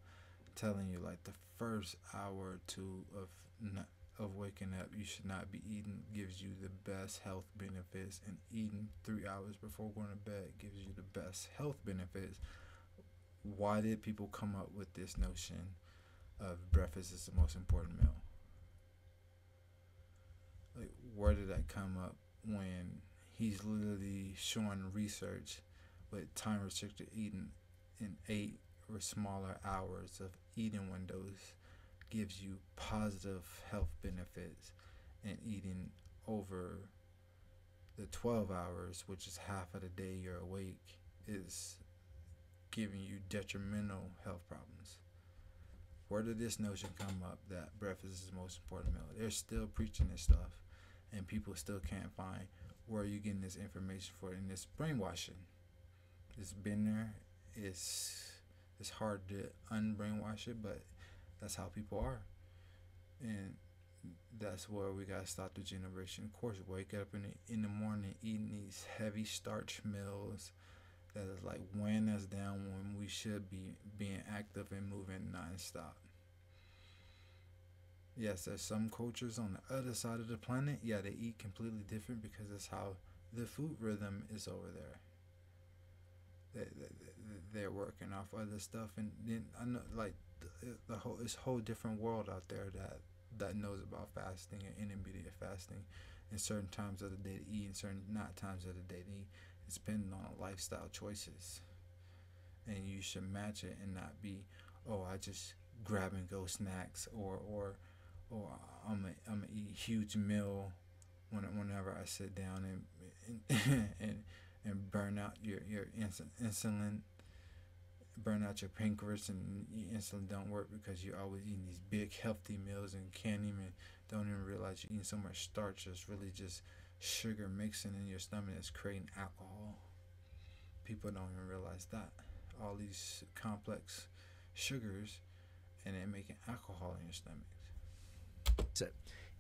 telling you like the first hour or two of not, of waking up you should not be eating, gives you the best health benefits, and eating three hours before going to bed gives you the best health benefits. Why did people come up with this notion of breakfast is the most important meal? Like, where did that come up when he's literally showing research with time-restricted eating in eight or smaller hours of eating windows gives you positive health benefits, and eating over the twelve hours, which is half of the day you're awake, is giving you detrimental health problems. Where did this notion come up that breakfast is the most important meal? They're still preaching this stuff, and people still can't find where you're getting this information for, and this brainwashing. It's been there. It's it's hard to unbrainwash it, but that's how people are. And that's where we gotta stop the generation. Of course, wake up in the, in the morning eating these heavy starch meals that is like weighing us down when we should be being active and moving nonstop. Yes, there's some cultures on the other side of the planet, yeah, they eat completely different because that's how the food rhythm is over there. They, they, they're working off other stuff, and then I know, like, the, the whole this whole different world out there that that knows about fasting and intermediate fasting, and certain times of the day to eat, and certain not times of the day to eat. It's depending on lifestyle choices, and you should match it and not be, oh, I just grab and go snacks, or or. Or I'm gonna I'm gonna eat a huge meal when, whenever I sit down and and and, and burn out your your insulin, burn out your pancreas, and your insulin don't work because you're always eating these big healthy meals and can't even don't even realize you're eating so much starch. It's really just sugar mixing in your stomach that's creating alcohol. People don't even realize that all these complex sugars, and they're making alcohol in your stomach. It.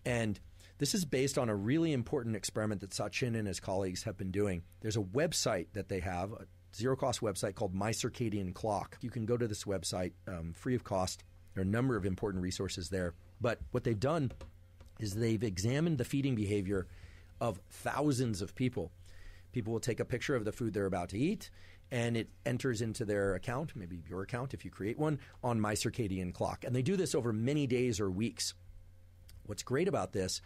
And this is based on a really important experiment that Sachin and his colleagues have been doing. There's a website that they have, a zero-cost website called My Circadian Clock. You can go to this website um, free of cost. There are a number of important resources there. But what they've done is they've examined the feeding behavior of thousands of people. People will take a picture of the food they're about to eat, and it enters into their account, maybe your account if you create one, on My Circadian Clock. And they do this over many days or weeks. What's great about this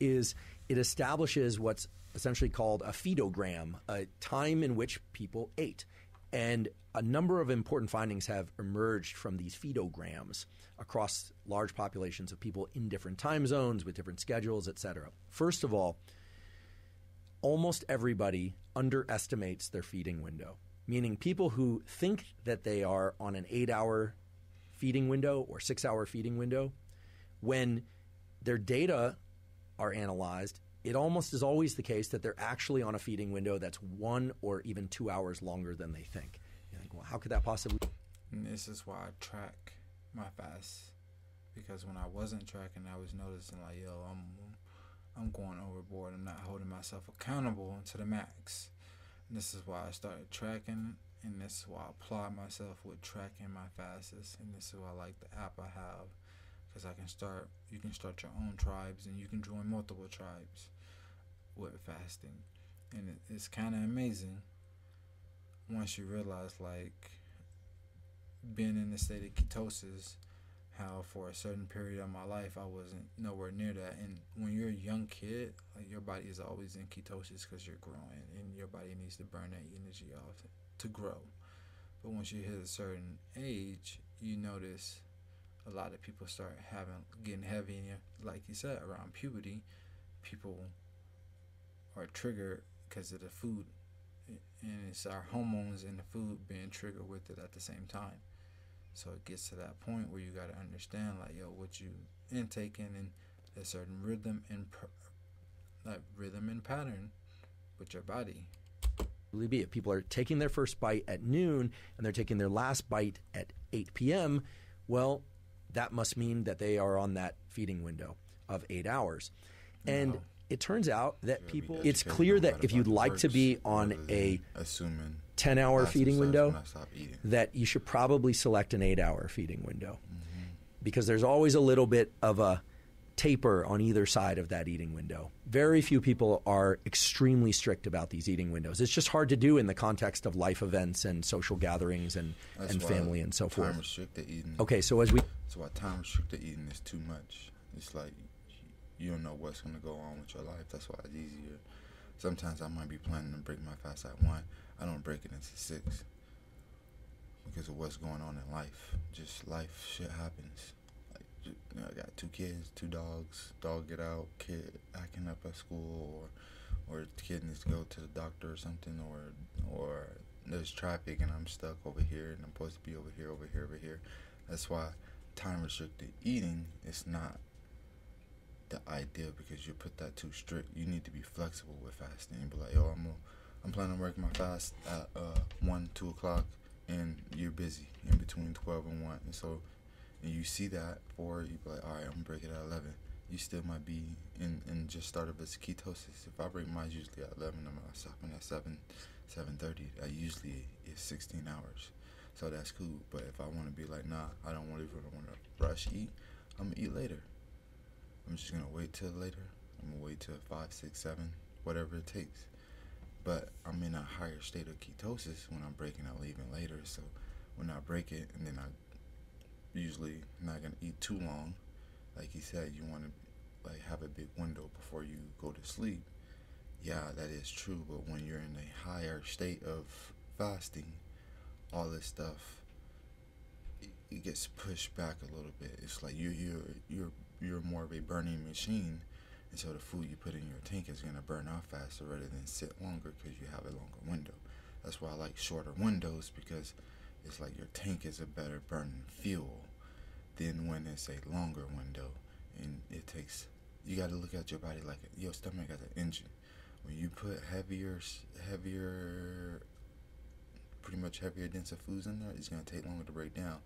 is it establishes what's essentially called a feedogram, a time in which people ate. And a number of important findings have emerged from these fetograms across large populations of people in different time zones with different schedules, et cetera. First of all, almost everybody underestimates their feeding window, meaning people who think that they are on an eight-hour feeding window or six-hour feeding window, when their data are analyzed, it almost is always the case that they're actually on a feeding window that's one or even two hours longer than they think. You think, well, how could that possibly be? And this is why I track my fasts, because when I wasn't tracking, I was noticing like, yo, I'm I'm going overboard. I'm not holding myself accountable to the max. And this is why I started tracking, and this is why I applied myself with tracking my fasts, and this is why I like the app I have. Because I can start, you can start your own tribes, and you can join multiple tribes with fasting, and it, it's kind of amazing once you realize, like, being in the state of ketosis, how for a certain period of my life I wasn't nowhere near that. And when you're a young kid, like, your body is always in ketosis because you're growing, and your body needs to burn that energy off to grow. But once you hit a certain age, you notice a lot of people start having getting heavy, and like you said, around puberty, people are triggered because of the food, and it's our hormones and the food being triggered with it at the same time. So it gets to that point where you got to understand, like, yo, what you intaking and a certain rhythm and per, like rhythm and pattern with your body. Be if people are taking their first bite at noon and they're taking their last bite at eight p m, well, that must mean that they are on that feeding window of eight hours. And wow. It turns out that people, it's clear that if you'd like to be on a ten-hour feeding window, that you should probably select an eight-hour feeding window, mm-hmm. because there's always a little bit of a taper on either side of that eating window. Very few people are extremely strict about these eating windows. It's just hard to do in the context of life events and social gatherings and, and family and so forth. Time restricted eating. Okay, so as we... That's why time restricted eating is too much. It's like you don't know what's going to go on with your life. That's why it's easier. Sometimes I might be planning to break my fast at one. I don't break it into six because of what's going on in life. Just life, shit happens. You know, I got two kids, two dogs, dog get out, kid acting up at school, or or kid needs to go to the doctor or something, or or there's traffic and I'm stuck over here and I'm supposed to be over here, over here, over here. That's why time restricted eating is not the ideal, because you put that too strict. You need to be flexible with fasting and be like, yo, I'm a, I'm planning on working my fast at uh one, two o'clock, and you're busy in between twelve and one, and so. And you see that, or you be like, all right, I'm going to break it at eleven. You still might be in, in just start of this ketosis. If I break mine usually at eleven, I'm not stopping at seven, seven thirty. That usually is sixteen hours. So that's cool. But if I want to be like, nah, I don't want to want to rush eat, I'm going to eat later. I'm just going to wait till later. I'm going to wait till five, six, seven, whatever it takes. But I'm in a higher state of ketosis when I'm breaking out leaving later. So when I break it and then I usually not gonna eat too long, like he said, you want to like have a big window before you go to sleep. Yeah, that is true, but when you're in a higher state of fasting, all this stuff it, it gets pushed back a little bit. It's like you you're you're you're more of a burning machine, and so the food you put in your tank is gonna burn out faster rather than sit longer because you have a longer window. That's why I like shorter windows, because it's like your tank is a better burning fuel than when it's a longer window. And it takes, you got to look at your body like your stomach as an engine. When you put heavier, heavier, pretty much heavier, denser foods in there, it's going to take longer to break down.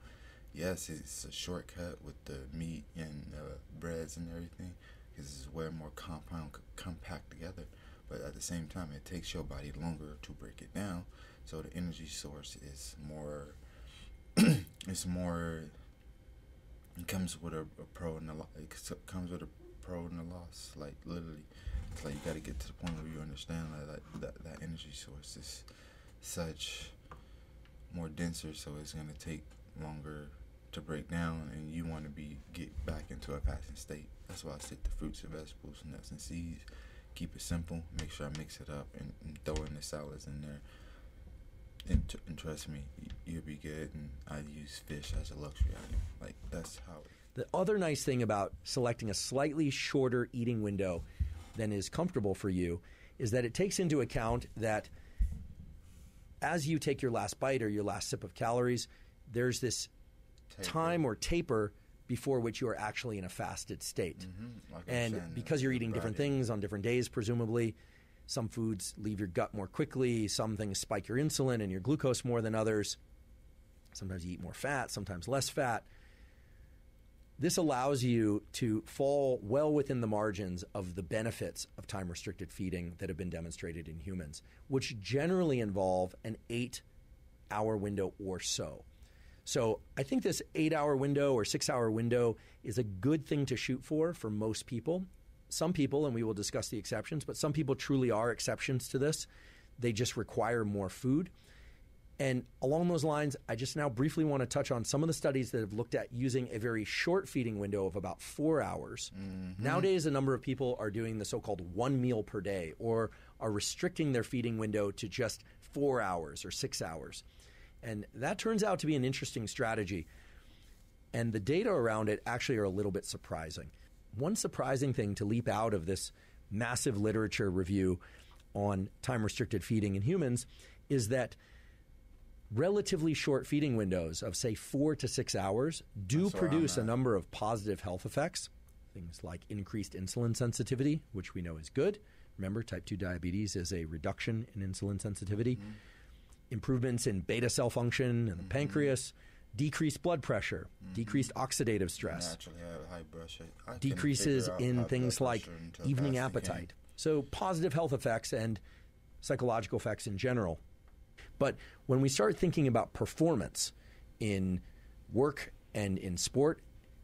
Yes, it's a shortcut with the meat and the breads and everything, because it's way more compound, compact together. But at the same time, it takes your body longer to break it down. So the energy source is more, it's more, it comes with a, a pro and a loss. It comes with a pro and a loss. Like literally, it's like you got to get to the point where you understand that, like, that that energy source is such more denser. So it's going to take longer to break down, and you want to be get back into a fasting state. That's why I stick to fruits and vegetables, nuts and seeds. Keep it simple. Make sure I mix it up and, and throw in the salads in there. int interest me, you'll be good, and I use fish as a luxury item. Like, that's how. The other nice thing about selecting a slightly shorter eating window than is comfortable for you is that it takes into account that as you take your last bite or your last sip of calories, there's this taper. time or taper before which you are actually in a fasted state. Mm-hmm. Like and saying, because you're eating variety. different things on different days, presumably, some foods leave your gut more quickly, some things spike your insulin and your glucose more than others. Sometimes you eat more fat, sometimes less fat. This allows you to fall well within the margins of the benefits of time-restricted feeding that have been demonstrated in humans, which generally involve an eight-hour window or so. So I think this eight-hour window or six-hour window is a good thing to shoot for for most people. Some people, and we will discuss the exceptions, but some people truly are exceptions to this. They just require more food. And along those lines, I just now briefly want to touch on some of the studies that have looked at using a very short feeding window of about four hours. Mm-hmm. Nowadays, a number of people are doing the so-called one meal per day or are restricting their feeding window to just four hours or six hours. And that turns out to be an interesting strategy. And the data around it actually are a little bit surprising. One surprising thing to leap out of this massive literature review on time-restricted feeding in humans is that relatively short feeding windows of, say, four to six hours do produce a number of positive health effects, things like increased insulin sensitivity, which we know is good. Remember, type two diabetes is a reduction in insulin sensitivity. Mm-hmm. Improvements in beta cell function in the mm-hmm. pancreas, decreased blood pressure, mm-hmm. decreased oxidative stress, high blood decreases in things like evening appetite. So positive health effects and psychological effects in general. But when we start thinking about performance in work and in sport,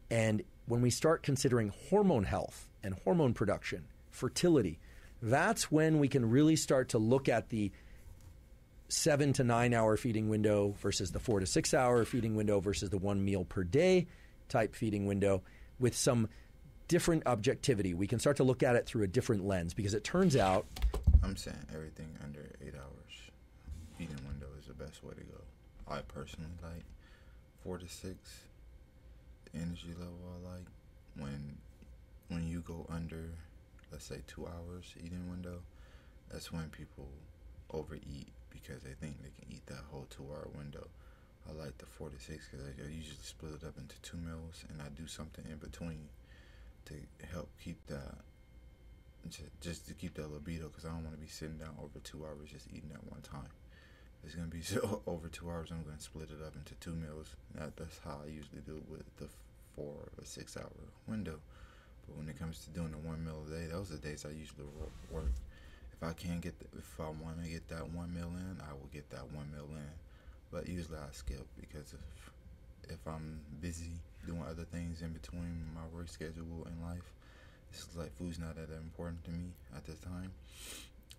and when we start considering hormone health and hormone production, fertility, that's when we can really start to look at the seven to nine hour feeding window versus the four to six hour feeding window versus the one meal per day type feeding window with some different objectivity. We can start to look at it through a different lens because it turns out... I'm saying everything under eight hours. Feeding window is the best way to go. I personally like four to six. The energy level I like when when you go under, let's say, two hours eating window. That's when people overeat because they think they can eat that whole two-hour window. I like the four to six because I, I usually split it up into two meals and I do something in between to help keep that. Just to keep that libido because I don't want to be sitting down over two hours just eating at one time. It's going to be so over two hours. I'm going to split it up into two meals. That, that's how I usually do it with the four or six hour window. But when it comes to doing the one meal a day, those are the days I usually work. If I can't get, the, if I want to get that one meal in, I will get that one meal in. But usually I skip because if, if I'm busy doing other things in between my work schedule and life, it's like food's not that important to me at this time.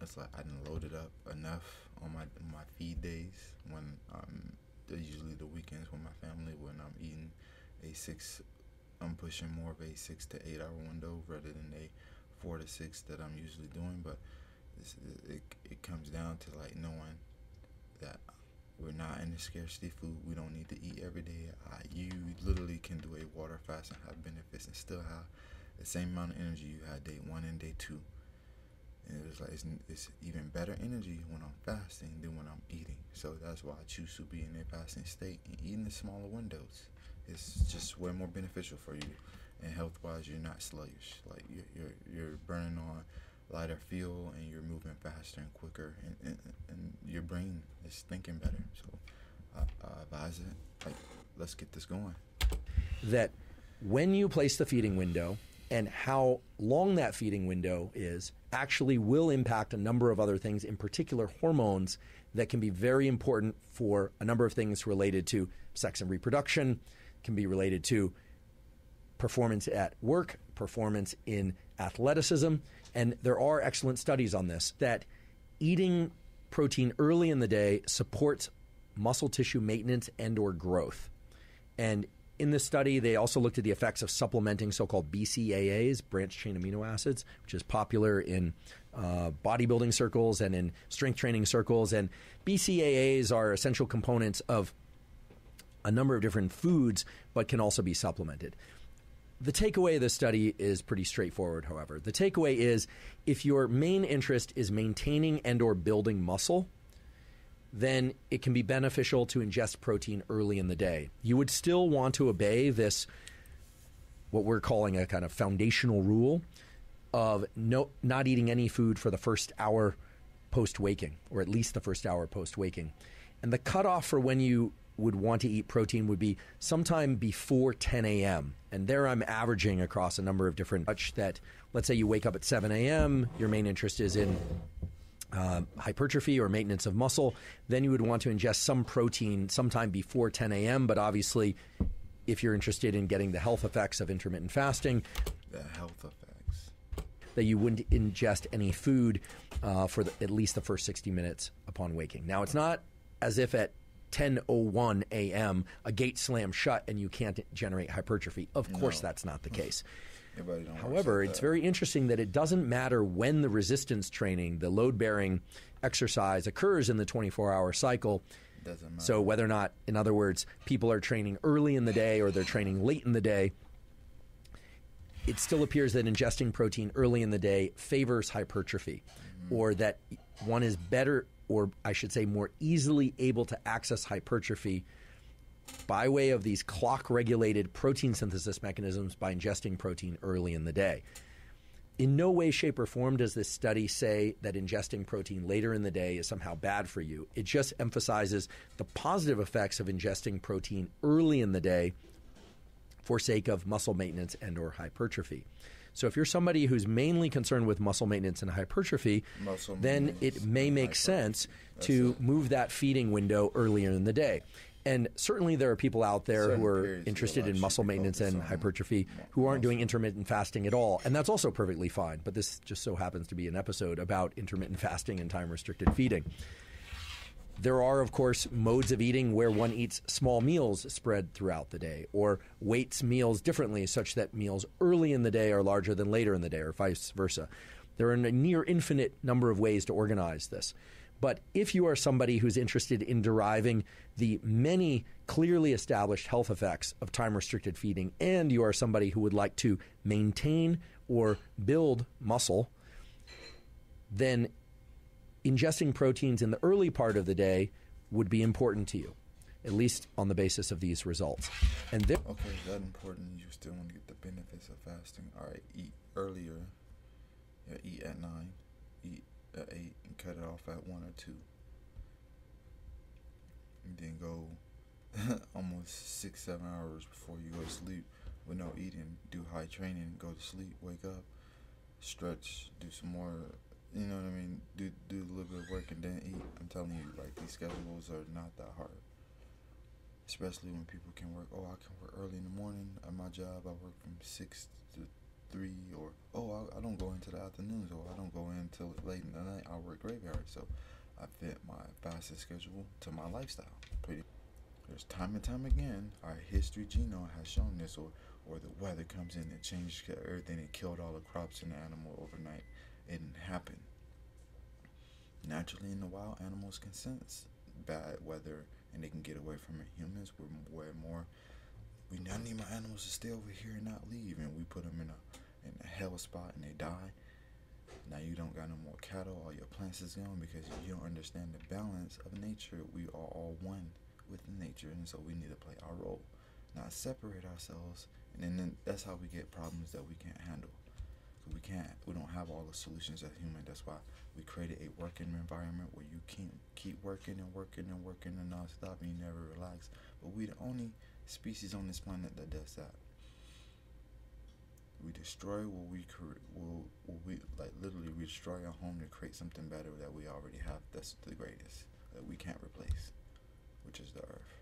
It's like I didn't load it up enough on my my feed days when I'm usually the weekends with my family when I'm eating a six. I'm pushing more of a six to eight hour window rather than a four to six that I'm usually doing. But it's, it it comes down to like knowing that we're not in the scarcity food. We don't need to eat every day. I, you literally can do a water fast and have benefits and still have the same amount of energy you had day one and day two. And it was like, it's, it's even better energy when I'm fasting than when I'm eating. So that's why I choose to be in a fasting state and eating the smaller windows. It's just way more beneficial for you. And health-wise, you're not sluggish. Like, you're, you're, you're burning on lighter fuel and you're moving faster and quicker. And, and, and your brain is thinking better. So I, I advise it. Like, let's get this going. That when you place the feeding window, and how long that feeding window is actually will impact a number of other things, in particular hormones that can be very important for a number of things related to sex and reproduction, can be related to performance at work, performance in athleticism. And there are excellent studies on this, that eating protein early in the day supports muscle tissue maintenance and or growth. And In this study, they also looked at the effects of supplementing so-called B C A As, branched-chain amino acids, which is popular in uh, bodybuilding circles and in strength training circles. And B C A As are essential components of a number of different foods, but can also be supplemented. The takeaway of this study is pretty straightforward, however. The takeaway is, if your main interest is maintaining and or building muscle, then it can be beneficial to ingest protein early in the day. You would still want to obey this, what we're calling a kind of foundational rule of no, not eating any food for the first hour post-waking, or at least the first hour post-waking. And the cutoff for when you would want to eat protein would be sometime before ten a.m. And there I'm averaging across a number of different, such that let's say you wake up at seven a.m., your main interest is in Uh, hypertrophy or maintenance of muscle, then you would want to ingest some protein sometime before ten a.m. But obviously, if you're interested in getting the health effects of intermittent fasting, the health effects, that you wouldn't ingest any food uh, for the, at least the first sixty minutes upon waking. Now, it's not as if at ten oh one a.m. a gate slams shut and you can't generate hypertrophy. Of course, no. That's not the case. However, it's that. Very interesting that it doesn't matter when the resistance training, the load-bearing exercise occurs in the twenty-four hour cycle. Doesn't matter. So whether or not, in other words, people are training early in the day or they're training late in the day, it still appears that ingesting protein early in the day favors hypertrophy, mm-hmm. or that one is better, or I should say more easily able to access hypertrophy by way of these clock-regulated protein synthesis mechanisms by ingesting protein early in the day. In no way, shape, or form does this study say that ingesting protein later in the day is somehow bad for you. It just emphasizes the positive effects of ingesting protein early in the day for sake of muscle maintenance and or hypertrophy. So if you're somebody who's mainly concerned with muscle maintenance and hypertrophy, muscle then it may make sense That's to it. move that feeding window earlier in the day. And certainly there are people out there Certain who are interested in muscle maintenance and hypertrophy who aren't doing intermittent fasting at all. And that's also perfectly fine. But this just so happens to be an episode about intermittent fasting and time-restricted feeding. There are, of course, modes of eating where one eats small meals spread throughout the day, or weights meals differently such that meals early in the day are larger than later in the day, or vice versa. There are a near infinite number of ways to organize this. But if you are somebody who's interested in deriving the many clearly established health effects of time-restricted feeding, and you are somebody who would like to maintain or build muscle, then ingesting proteins in the early part of the day would be important to you, at least on the basis of these results. And th- Okay, is that important? You still want to get the benefits of fasting. All right, eat earlier. Yeah, eat at nine. Eat at eight and cut it off at one or two, and then go almost six seven hours before you go to sleep with no eating. Do high training, go to sleep, wake up, stretch, do some more, you know what I mean, do do a little bit of work and then eat. I'm telling you, like, these schedules are not that hard, especially when people can work. Oh, I can work early in the morning at my job. I work from six to three, or oh, I, I don't go into the afternoons, or I don't go in till late in the night. I work graveyard, so I fit my fasting schedule to my lifestyle. Pretty. There's time and time again, our history genome has shown this, or or the weather comes in and changes everything and killed all the crops and the animal overnight. It didn't happen. Naturally, in the wild, animals can sense bad weather and they can get away from it. Humans, we're way more. We now need my animals to stay over here and not leave, and we put them in a in a hell spot and they die. Now you don't got no more cattle, all your plants is gone because you don't understand the balance of nature. We are all one with nature, and so we need to play our role, not separate ourselves, and then, then that's how we get problems that we can't handle. Cause we can't, we don't have all the solutions as human. That's why we created a working environment where you can keep working and working and working and non-stop and you never relax. But we the only species on this planet that does that. We destroy what we create. Will we like literally we destroy our home to create something better that we already have. That's the greatest that we can't replace, which is the earth.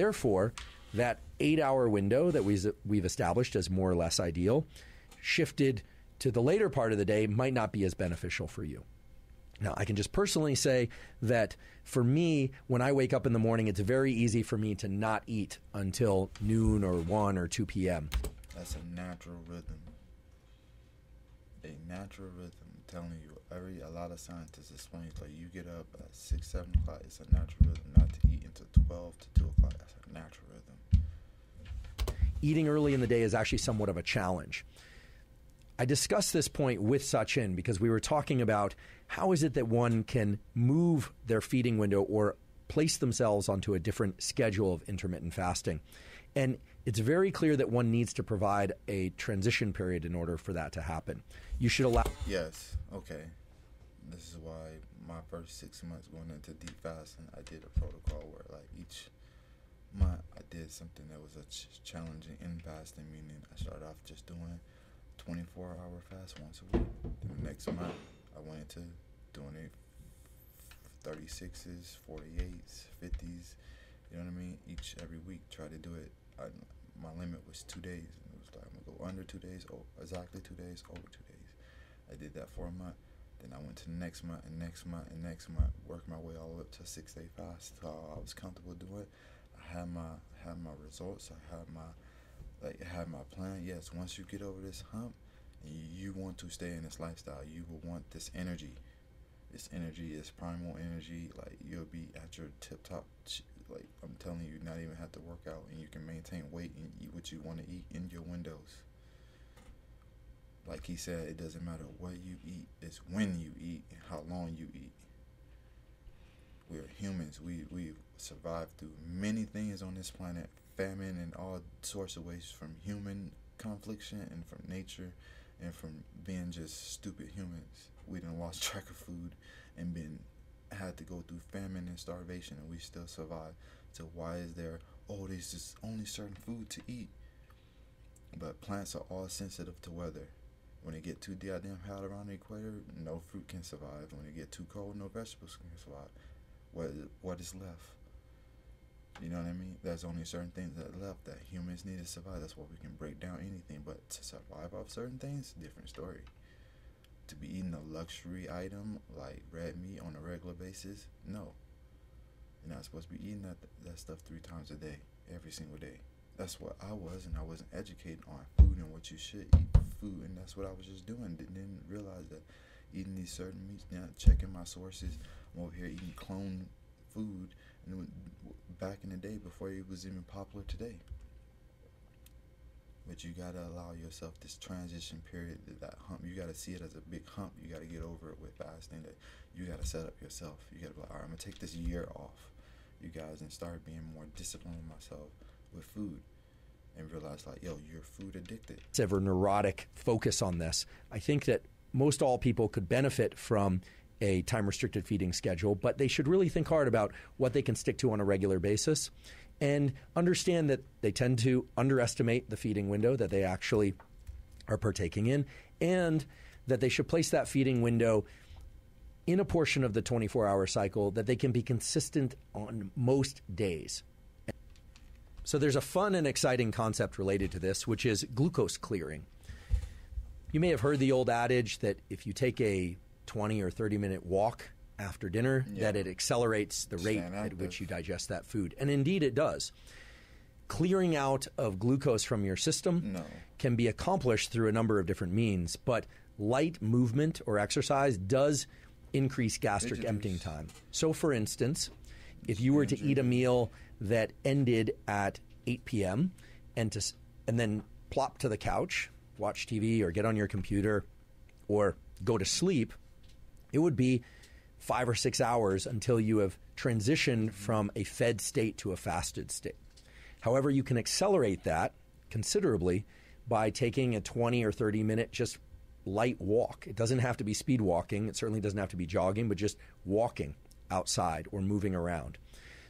Therefore, that eight-hour window that we've we've established as more or less ideal, shifted to the later part of the day, might not be as beneficial for you. Now, I can just personally say that for me, when I wake up in the morning, it's very easy for me to not eat until noon or one or two p m That's a natural rhythm. A natural rhythm. I'm telling you, every a lot of scientists explain, like, you get up at six, seven o'clock, it's a natural rhythm. Not to eat until twelve to two o'clock, that's a natural rhythm. Eating early in the day is actually somewhat of a challenge. I discussed this point with Sachin because we were talking about how is it that one can move their feeding window or place themselves onto a different schedule of intermittent fasting. And it's very clear that one needs to provide a transition period in order for that to happen. You should allow... Yes, okay. This is why my first six months going into deep fasting, I did a protocol where like each month I did something that was a ch challenging in fasting, meaning I started off just doing twenty-four hour fast once a week. Then the next month, I went into doing it thirty-sixes, forty-eights, fifties, you know what I mean? Each, every week, try to do it. I, my limit was two days. And it was like, I'm gonna go under two days, or exactly two days, over two days. I did that for a month. Then I went to the next month, and next month, and next month, worked my way all the way up to a six day fast. So I was comfortable doing it. I had my, had my results, I had my, Like, have my plan. Yes, once you get over this hump, you want to stay in this lifestyle. You will want this energy. This energy is primal energy. Like, you'll be at your tip-top. Like, I'm telling you, not even have to work out, and you can maintain weight and eat what you want to eat in your windows. Like he said, it doesn't matter what you eat. It's when you eat and how long you eat. We are humans. We, we've survived through many things on this planet. Famine and all sorts of ways, from human confliction and from nature and from being just stupid humans. We done lost track of food and been had to go through famine and starvation, and we still survive. So why is there, oh, there's just only certain food to eat? But plants are all sensitive to weather. When it get too goddamn hot around the equator, no fruit can survive. When it get too cold, no vegetables can survive. What what is left? You know what I mean? There's only certain things that are left that humans need to survive. That's why we can break down anything. But to survive off certain things, different story. To be eating a luxury item like red meat on a regular basis, no. You're not supposed to be eating that that stuff three times a day, every single day. That's what I was, and I wasn't educated on food and what you should eat for food, and that's what I was just doing. Didn't realize that eating these certain meats, not checking my sources. I'm over here eating clone food, and back in the day before it was even popular today. But you gotta allow yourself this transition period, that hump. You gotta see it as a big hump. You gotta get over it with fasting. That you gotta set up yourself. You gotta be like, all right, I'm gonna take this year off, you guys, and start being more disciplined with myself with food, and realize like, yo, you're food addicted. It's ever neurotic focus on this. I think that most all people could benefit from a time-restricted feeding schedule, but they should really think hard about what they can stick to on a regular basis and understand that they tend to underestimate the feeding window that they actually are partaking in, and that they should place that feeding window in a portion of the twenty-four hour cycle that they can be consistent on most days. So there's a fun and exciting concept related to this, which is glucose clearing. You may have heard the old adage that if you take a twenty or thirty minute walk after dinner, yeah, that it accelerates the rate at which you digest that food. And indeed it does. Clearing out of glucose from your system no. can be accomplished through a number of different means, but light movement or exercise does increase gastric emptying time. So for instance, if you were to eat a meal that ended at eight p m and to and then plop to the couch, watch T V or get on your computer or go to sleep, it would be five or six hours until you have transitioned from a fed state to a fasted state. However, you can accelerate that considerably by taking a twenty or thirty minute just light walk. It doesn't have to be speed walking. It certainly doesn't have to be jogging, but just walking outside or moving around.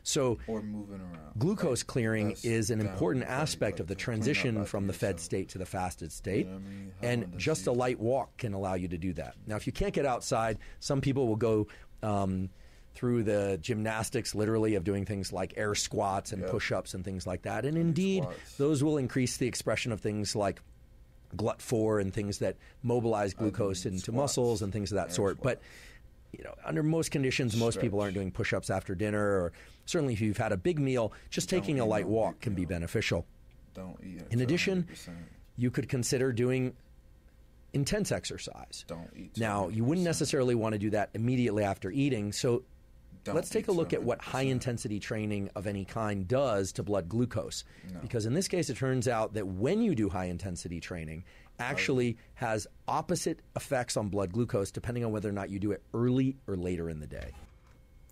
So or moving around. Glucose like, clearing is an important down, aspect like, of the transition from the fed state to the fasted state. You know what I mean? And just a light walk can allow you to do that. Now, if you can't get outside, some people will go um, through the gymnastics, literally, of doing things like air squats and yep. push-ups and things like that. And indeed, those will increase the expression of things like G L U T four and things that mobilize glucose into squats. muscles and things of that air sort. Squats. But you know, under most conditions, most Stretch. people aren't doing push-ups after dinner, or certainly if you've had a big meal, just don't taking a light walk eat, can be know. beneficial. Don't eat. In addition, one hundred percent. You could consider doing intense exercise. Don't eat. Now, you wouldn't necessarily want to do that immediately after eating, so Don't let's take a look at what high-intensity training of any kind does to blood glucose. No. Because in this case, it turns out that when you do high-intensity training, actually has opposite effects on blood glucose depending on whether or not you do it early or later in the day.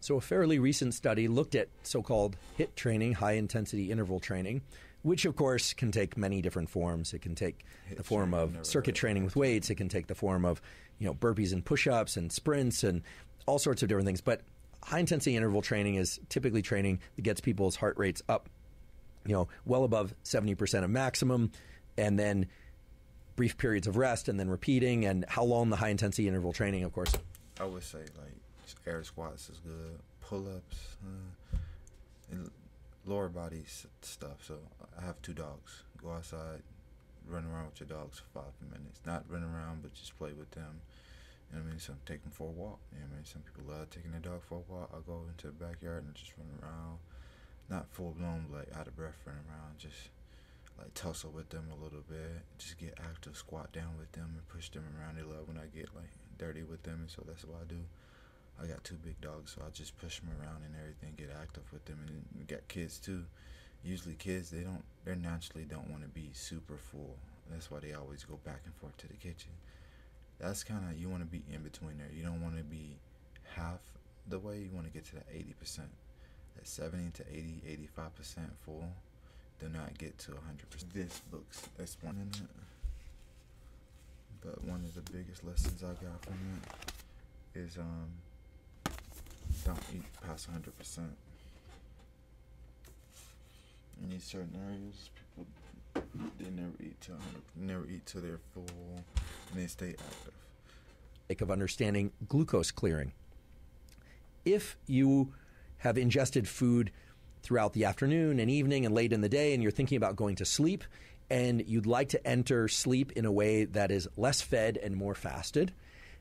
So a fairly recent study looked at so-called HIIT training, high-intensity interval training, which, of course, can take many different forms. It can take the form of circuit training with weights. It can take the form of, you know, burpees and push-ups and sprints and all sorts of different things. But high-intensity interval training is typically training that gets people's heart rates up, you know, well above seventy percent of maximum, and then brief periods of rest, and then repeating. And how long the high-intensity interval training, of course. I would say, like, air squats is good, pull-ups, uh, and lower body stuff. So I have two dogs. Go outside, run around with your dogs for five minutes. Not run around, but just play with them. You know what I mean? Some take them for a walk. You know what I mean? Some people love taking their dog for a walk. I'll go into the backyard and just run around. Not full-blown, but like out of breath, run around. Just like tussle with them a little bit. Just get active, squat down with them and push them around. They love when I get like dirty with them, and so that's what I do. I got two big dogs, so I just push them around and everything, get active with them. And we got kids too. Usually kids, they don't, they naturally don't want to be super full. That's why they always go back and forth to the kitchen. That's kind of, you want to be in between there. You don't want to be half the way. You want to get to that eighty percent. That seventy to eighty, eighty-five percent full. Do not get to one hundred percent. This book's, that's one in it. But one of the biggest lessons I got from it is um, don't eat past one hundred percent. In these certain areas, people, they never eat till never eat till they're full, and they stay active. Of understanding glucose clearing. If you have ingested food throughout the afternoon and evening and late in the day, and you're thinking about going to sleep, and you'd like to enter sleep in a way that is less fed and more fasted,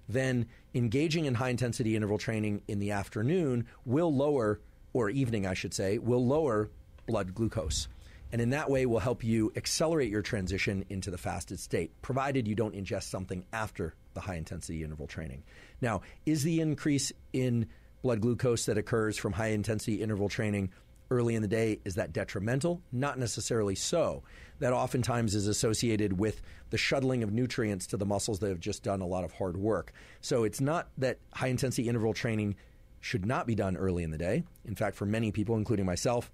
then engaging in high-intensity interval training in the afternoon will lower, or evening, I should say, will lower blood glucose. And in that way will help you accelerate your transition into the fasted state, provided you don't ingest something after the high intensity interval training. Now, is the increase in blood glucose that occurs from high intensity interval training early in the day, is that detrimental? Not necessarily so. That oftentimes is associated with the shuttling of nutrients to the muscles that have just done a lot of hard work. So it's not that high intensity interval training should not be done early in the day. In fact, for many people, including myself,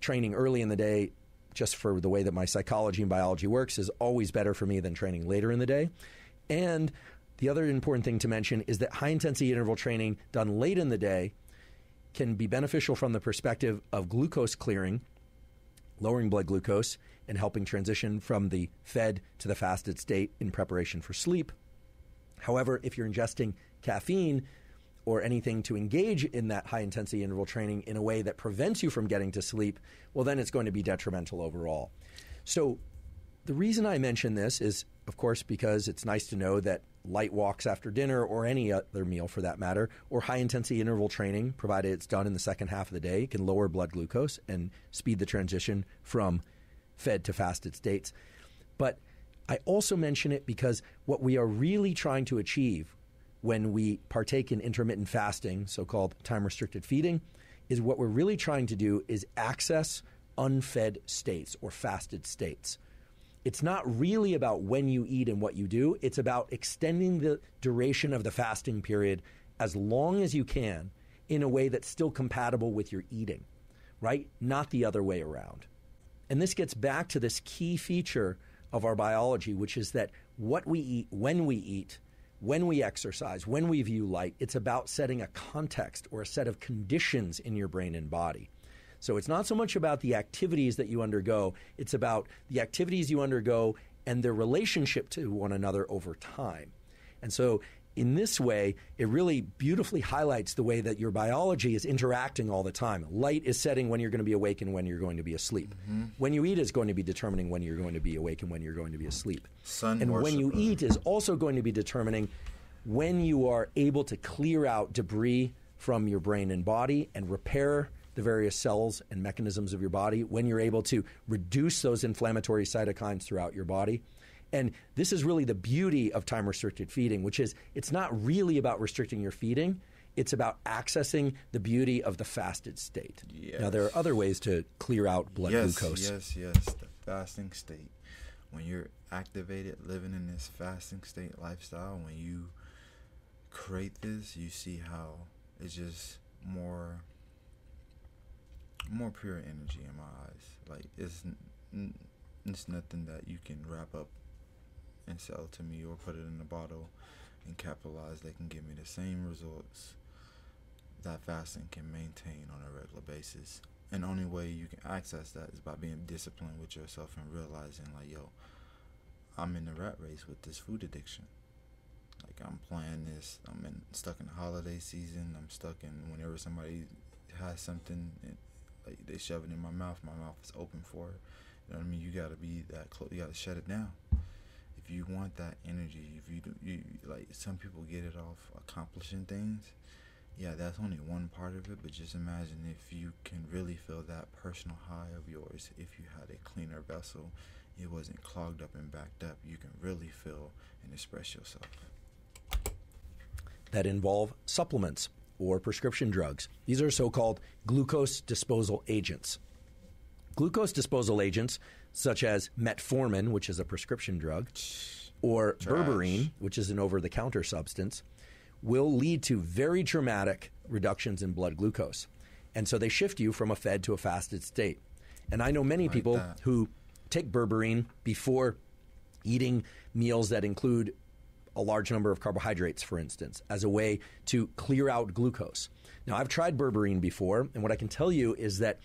training early in the day, just for the way that my psychology and biology works, is always better for me than training later in the day. And the other important thing to mention is that high intensity interval training done late in the day can be beneficial from the perspective of glucose clearing, lowering blood glucose, and helping transition from the fed to the fasted state in preparation for sleep. However, if you're ingesting caffeine or anything to engage in that high-intensity interval training in a way that prevents you from getting to sleep, well, then it's going to be detrimental overall. So the reason I mention this is, of course, because it's nice to know that light walks after dinner, or any other meal for that matter, or high-intensity interval training, provided it's done in the second half of the day, can lower blood glucose and speed the transition from fed to fasted states. But I also mention it because what we are really trying to achieve when we partake in intermittent fasting, so-called time-restricted feeding, is what we're really trying to do is access unfed states or fasted states. It's not really about when you eat and what you do. It's about extending the duration of the fasting period as long as you can in a way that's still compatible with your eating, right? Not the other way around. And this gets back to this key feature of our biology, which is that what we eat, when we eat, when we exercise, when we view light, it's about setting a context or a set of conditions in your brain and body. So it's not so much about the activities that you undergo. It's about the activities you undergo and their relationship to one another over time. And so in this way, it really beautifully highlights the way that your biology is interacting all the time. Light is setting when you're going to be awake and when you're going to be asleep. Mm-hmm. When you eat is going to be determining when you're going to be awake and when you're going to be asleep. Sun and worship. When you eat is also going to be determining when you are able to clear out debris from your brain and body and repair the various cells and mechanisms of your body, when you're able to reduce those inflammatory cytokines throughout your body. And this is really the beauty of time-restricted feeding, which is it's not really about restricting your feeding. It's about accessing the beauty of the fasted state. Yes. Now, there are other ways to clear out blood yes, glucose. Yes, yes, yes. The fasting state. When you're activated, living in this fasting state lifestyle, when you create this, you see how it's just more, more pure energy in my eyes. Like, it's, it's nothing that you can wrap up and sell to me or put it in a bottle and capitalize. They can give me the same results that fasting can maintain on a regular basis. And the only way you can access that is by being disciplined with yourself and realizing, like, yo, I'm in the rat race with this food addiction. Like, I'm playing this, I'm in, stuck in the holiday season, I'm stuck in whenever somebody has something, and, like, they shove it in my mouth, my mouth is open for it. You know what I mean? You gotta be that close, you gotta shut it down. If you want that energy, if you do, you, like, some people get it off accomplishing things. Yeah, that's only one part of it, but just imagine if you can really feel that personal high of yours. If you had a cleaner vessel, it wasn't clogged up and backed up, you can really feel and express yourself. That involve supplements or prescription drugs. These are so-called glucose disposal agents. Glucose disposal agents such as metformin, which is a prescription drug, or Trash. berberine, which is an over-the-counter substance, will lead to very dramatic reductions in blood glucose. And so they shift you from a fed to a fasted state. And I know many like people that. who take berberine before eating meals that include a large number of carbohydrates, for instance, as a way to clear out glucose. Now, I've tried berberine before, and what I can tell you is that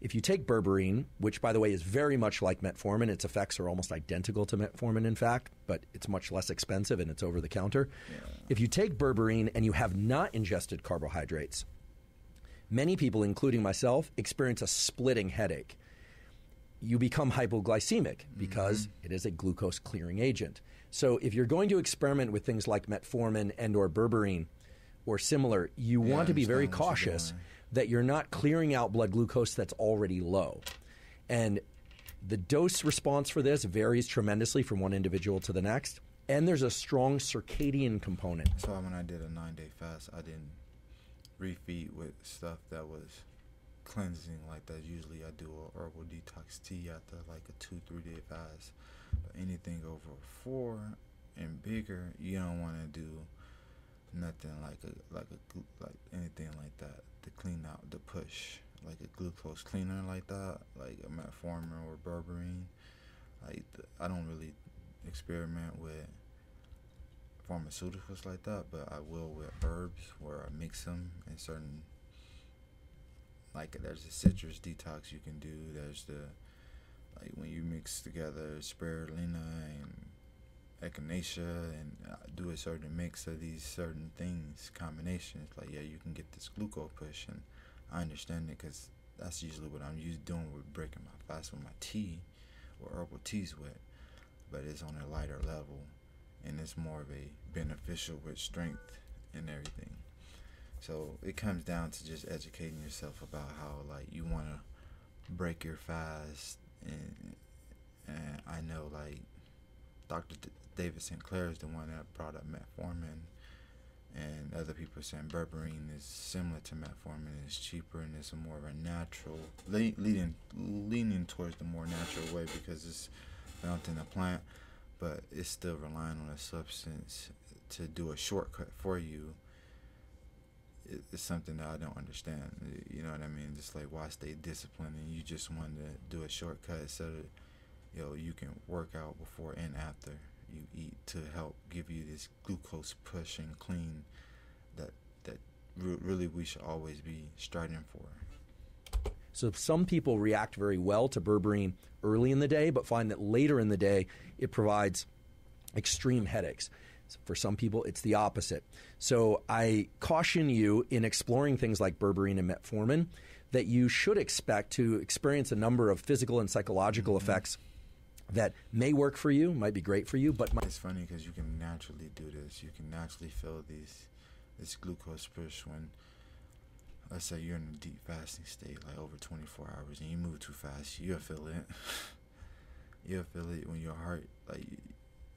if you take berberine, which, by the way, is very much like metformin, its effects are almost identical to metformin, in fact, but it's much less expensive and it's over the counter. Yeah. If you take berberine and you have not ingested carbohydrates, many people, including myself, experience a splitting headache. You become hypoglycemic because mm-hmm. it is a glucose clearing agent. So if you're going to experiment with things like metformin and or berberine or similar, you yeah, want to be very cautious that you're not clearing out blood glucose that's already low. And the dose response for this varies tremendously from one individual to the next. And there's a strong circadian component. So when I did a nine-day fast, I didn't refeed with stuff that was cleansing like that. Usually I do a herbal detox tea after like a two, three-day fast. But anything over four and bigger, you don't want to do nothing like a like a like anything like that to clean out the push, like a glucose cleaner like that, like a metformin or berberine. Like the, I don't really experiment with pharmaceuticals like that, but I will with herbs where I mix them in certain. Like there's a citrus detox you can do. There's the like when you mix together spirulina and echinacea and do a certain mix of these certain things, combinations, like, yeah, you can get this glucose push, and I understand it because that's usually what I'm used doing with breaking my fast with my tea or herbal teas with, but it's on a lighter level and it's more of a beneficial with strength and everything. So it comes down to just educating yourself about how, like, you want to break your fast, and, and I know, like, Doctor D- David Sinclair is the one that brought up metformin, and other people are saying berberine is similar to metformin. It's cheaper and it's a more of a natural, le- leading leaning towards the more natural way because it's found in the plant, but it's still relying on a substance to do a shortcut for you. It, it's something that I don't understand. You know what I mean? Just like, why stay disciplined and you just want to do a shortcut so that, you know, you can work out before and after you eat to help give you this glucose push and clean that that re- really we should always be striving for. So some people react very well to berberine early in the day, but find that later in the day it provides extreme headaches. For some people, it's the opposite. So I caution you in exploring things like berberine and metformin that you should expect to experience a number of physical and psychological mm-hmm. effects that may work for you, might be great for you, but might it's funny because you can naturally do this. You can naturally feel these this glucose push when, let's say, you're in a deep fasting state, like over twenty-four hours, and you move too fast. You'll feel it. You'll feel it when your heart, like,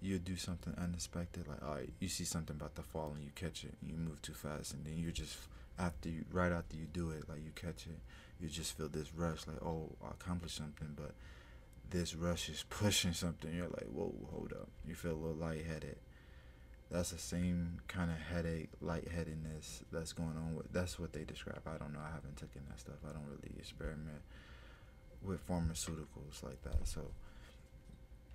you'll do something unexpected, like, oh, you see something about to fall and you catch it. And you move too fast, and then you just after you right after you do it, like, you catch it. You just feel this rush, like, oh, I accomplished something, but this rush is pushing something. You're like, whoa, hold up. You feel a little lightheaded. That's the same kind of headache, lightheadedness that's going on with. That's what they describe. I don't know. I haven't taken that stuff. I don't really experiment with pharmaceuticals like that. So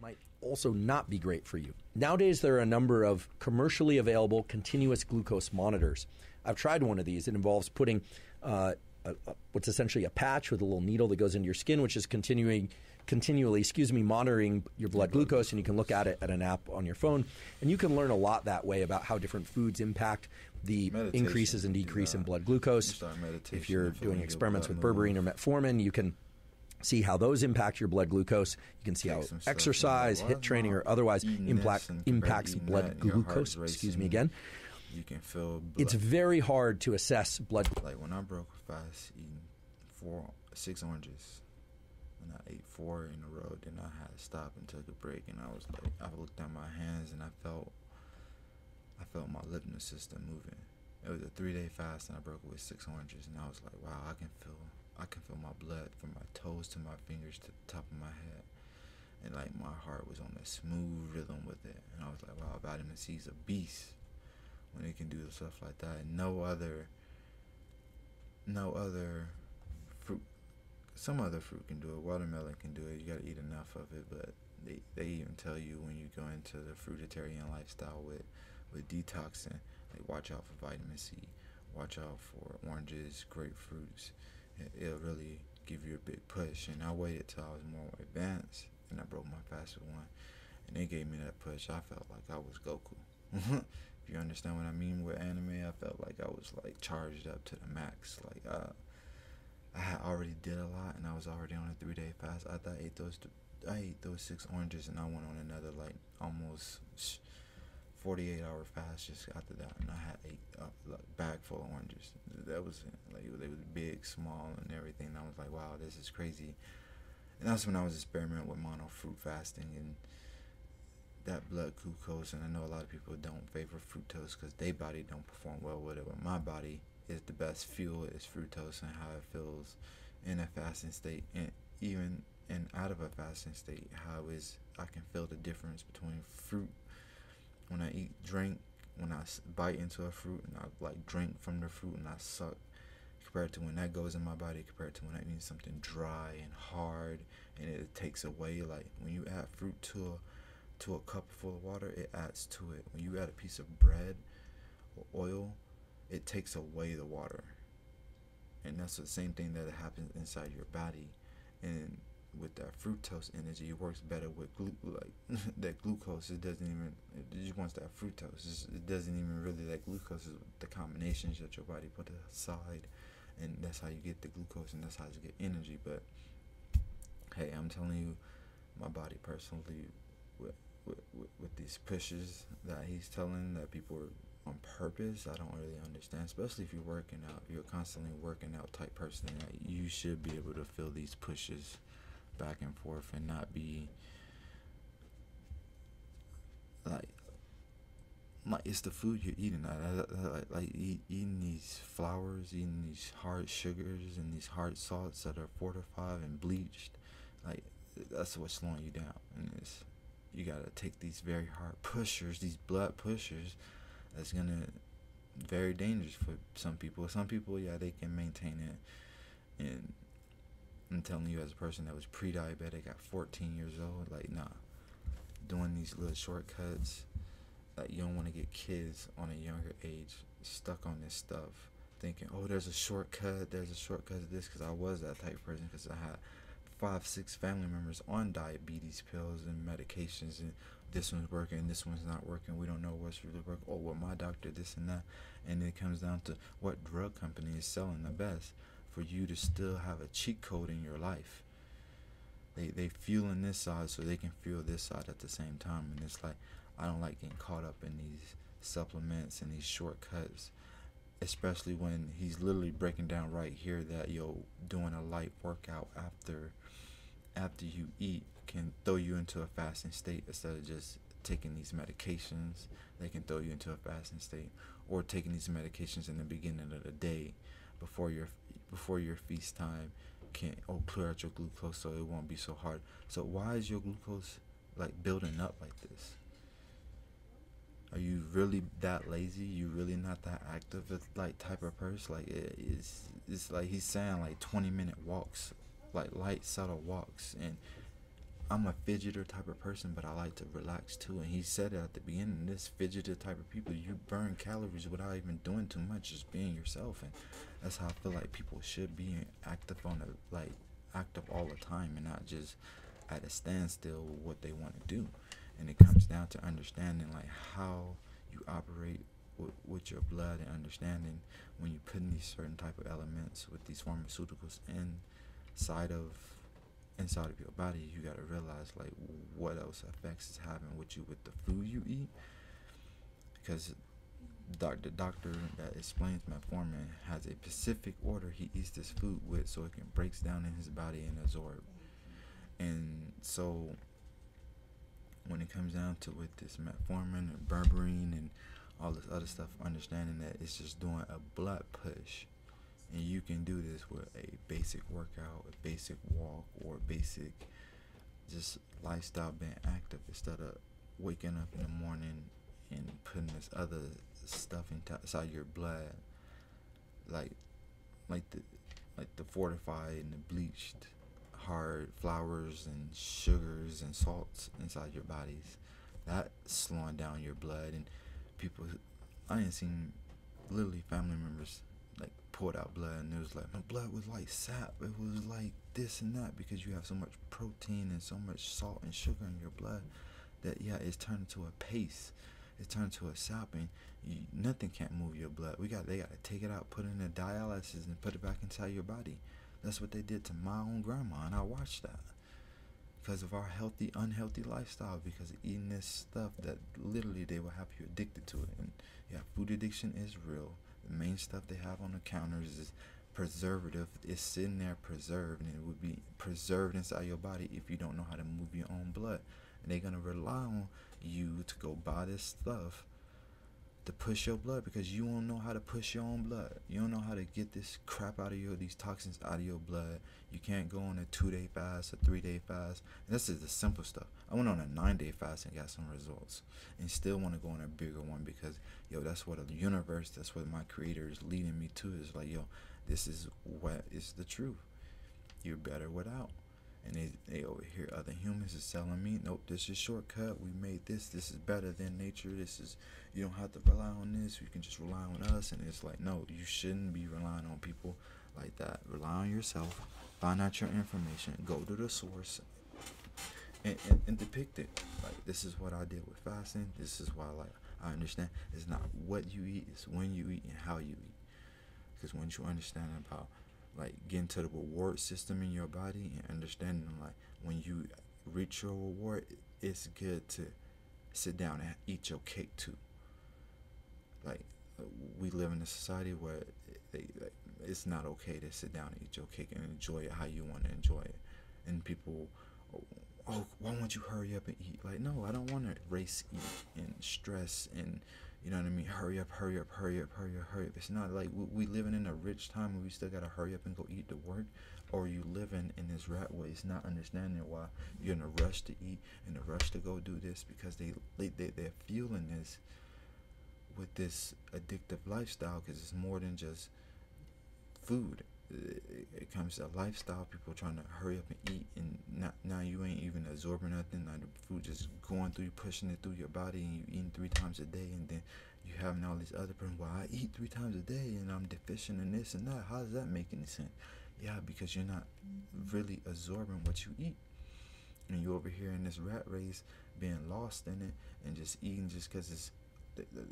might also not be great for you. Nowadays, there are a number of commercially available continuous glucose monitors. I've tried one of these. It involves putting uh, a, a, what's essentially a patch with a little needle that goes into your skin, which is continuing continually, excuse me, monitoring your blood glucose, and you can look at it at an app on your phone. And you can learn a lot that way about how different foods impact the meditation, increases and decrease yeah. in blood glucose. You if you're doing experiments with berberine or metformin, you can see how those impact your blood glucose. You can see Take how exercise, stuff, you know, HIIT training, or otherwise impact, impacts blood that, glucose. Excuse me again. You can feel blood. It's very hard to assess blood. Like when I broke fast, eating four, six oranges. And I ate four in a row, then I had to stop and took a break, and I was like, I looked at my hands and I felt, I felt my lymph system moving. It was a three-day fast, and I broke with six oranges, and I was like, wow, I can feel, I can feel my blood from my toes to my fingers to the top of my head, and like my heart was on a smooth rhythm with it, and I was like, wow, vitamin C is a beast when it can do stuff like that, and no other, no other fruit. Some other fruit can do it. Watermelon can do it. You gotta eat enough of it. But they, they even tell you when you go into the fruitarian lifestyle with with detoxing, like watch out for vitamin C, watch out for oranges, grapefruits. It, it'll really give you a big push. And I waited till I was more advanced, and I broke my fast with one, and it gave me that push. I felt like I was Goku. If you understand what I mean with anime, I felt like I was like charged up to the max. Like uh. I had already did a lot, and I was already on a three-day fast. I thought I ate those, I ate those six oranges, and I went on another like almost forty-eight hour fast just after that, and I had a uh, like, bag full of oranges. That was like they was big, small, and everything. And I was like, wow, this is crazy. And that's when I was experimenting with mono fruit fasting and that blood glucose. And I know a lot of people don't favor fructose because their body don't perform well with it, but my body. Is the best fuel is fructose and how it feels in a fasting state, and even and out of a fasting state, how is I can feel the difference between fruit when I eat drink, when I bite into a fruit and I like drink from the fruit and I suck, compared to when that goes in my body, compared to when I eat something dry and hard and it takes away. Like when you add fruit to a to a cup full of water, it adds to it. When you add a piece of bread or oil, it takes away the water. And that's the same thing that happens inside your body. And with that fructose energy, it works better with glu like that glucose. It doesn't even, it just wants that fructose. It doesn't even really, that glucose is the combinations that your body put aside. And that's how you get the glucose, and that's how you get energy. But hey, I'm telling you, my body personally, with, with, with, with these pushes that he's telling that people are on purpose, I don't really understand, especially if you're working out, you're constantly working out type person, that you should be able to feel these pushes back and forth and not be like like it's the food you're eating, like, like, like eat, eating these flours, eating these hard sugars and these hard salts that are fortified and bleached, like that's what's slowing you down. And it's, you gotta take these very hard pushers, these blood pushers. That's gonna very dangerous for some people. Some people, yeah, they can maintain it. And I'm telling you, as a person that was pre-diabetic at fourteen years old, like nah, doing these little shortcuts. Like you don't want to get kids on a younger age stuck on this stuff, thinking, oh, there's a shortcut, there's a shortcut to this. Because I was that type of person. Because I had five, six family members on diabetes pills and medications, and this one's working, this one's not working, we don't know what's really working, oh, well, my doctor, this and that, and it comes down to what drug company is selling the best for you to still have a cheat code in your life. they they fueling this side so they can fuel this side at the same time. And it's like, I don't like getting caught up in these supplements and these shortcuts, especially when he's literally breaking down right here that, yo, doing a light workout after after you eat can throw you into a fasting state instead of just taking these medications. They can throw you into a fasting state, or taking these medications in the beginning of the day before your before your feast time can oh clear out your glucose so it won't be so hard. So why is your glucose like building up like this? Are you really that lazy? You really not that active, like type of person? Like it, it's it's like he's saying like twenty minute walks, like light subtle walks. And I'm a fidgeter type of person, but I like to relax too. And he said it at the beginning, this fidgeter type of people, you burn calories without even doing too much, just being yourself. And that's how I feel like people should be active on the like active all the time, and not just at a standstill with what they want to do. And it comes down to understanding like how you operate with, with your blood, and understanding when you put in these certain type of elements with these pharmaceuticals inside of inside of your body. You got to realize like what else effects is having with you with the food you eat, because the doctor that explains metformin has a specific order he eats this food with, so it can breaks down in his body and absorb. And so when it comes down to with this metformin and berberine and all this other stuff, understanding that it's just doing a blood push. And you can do this with a basic workout, a basic walk, or basic just lifestyle, being active, instead of waking up in the morning and putting this other stuff inside your blood, like like the like the fortified and the bleached hard flours and sugars and salts inside your bodies. That slowing down your blood. And people, I ain't seen literally family members like pulled out blood, and it was like, my blood was like sap, it was like this and that, because you have so much protein and so much salt and sugar in your blood that, yeah, it's turned into a paste, it's turned into a sap, and you, nothing can't move your blood. We got they got to take it out, put it in a dialysis, and put it back inside your body. That's what they did to my own grandma, and I watched that because of our healthy, unhealthy lifestyle, because of eating this stuff that literally they will have you addicted to it. And yeah, food addiction is real. The main stuff they have on the counters is preservative. It's sitting there preserved, and it would be preserved inside your body if you don't know how to move your own blood. And they're going to rely on you to go buy this stuff to push your blood, because you don't know how to push your own blood. You don't know how to get this crap out of your, these toxins out of your blood. You can't go on a two-day fast, a three-day fast. And this is the simple stuff. I went on a nine-day fast and got some results, and still want to go on a bigger one, because, yo, that's what the universe, that's what my creator is leading me to. Is like, yo, this is what is the truth. You're better without. And they, they over here, other humans is telling me, nope, this is shortcut, we made this, this is better than nature, this is, you don't have to rely on this, you can just rely on us. And it's like, no, you shouldn't be relying on people like that. Rely on yourself, find out your information, go to the source, and, and, and depict it. Like, this is what I did with fasting, this is why, like, I understand, it's not what you eat, it's when you eat and how you eat. Because once you understand about, like, getting to the reward system in your body and understanding, like, when you reach your reward, it's good to sit down and eat your cake too. Like, we live in a society where they, like, it's not okay to sit down and eat your cake and enjoy it how you want to enjoy it. And people, oh, why won't you hurry up and eat? Like, no, I don't want to race eat and stress and, you know what I mean? Hurry up, hurry up, hurry up, hurry up, hurry up. It's not like we, we living in a rich time where we still got to hurry up and go eat to work, or you living in this rat race, not understanding why you're in a rush to eat and a rush to go do this, because they, they, they, they're fueling this with this addictive lifestyle, because it's more than just food. It, it comes to lifestyle, people trying to hurry up and eat, and not, now you ain't even absorbing nothing. Now the food just going through, pushing it through your body, and you eating three times a day, and then you having all these other problems. Well, I eat three times a day and I'm deficient in this and that. How does that make any sense? Yeah, because you're not really absorbing what you eat, and you over here in this rat race being lost in it and just eating just because it's,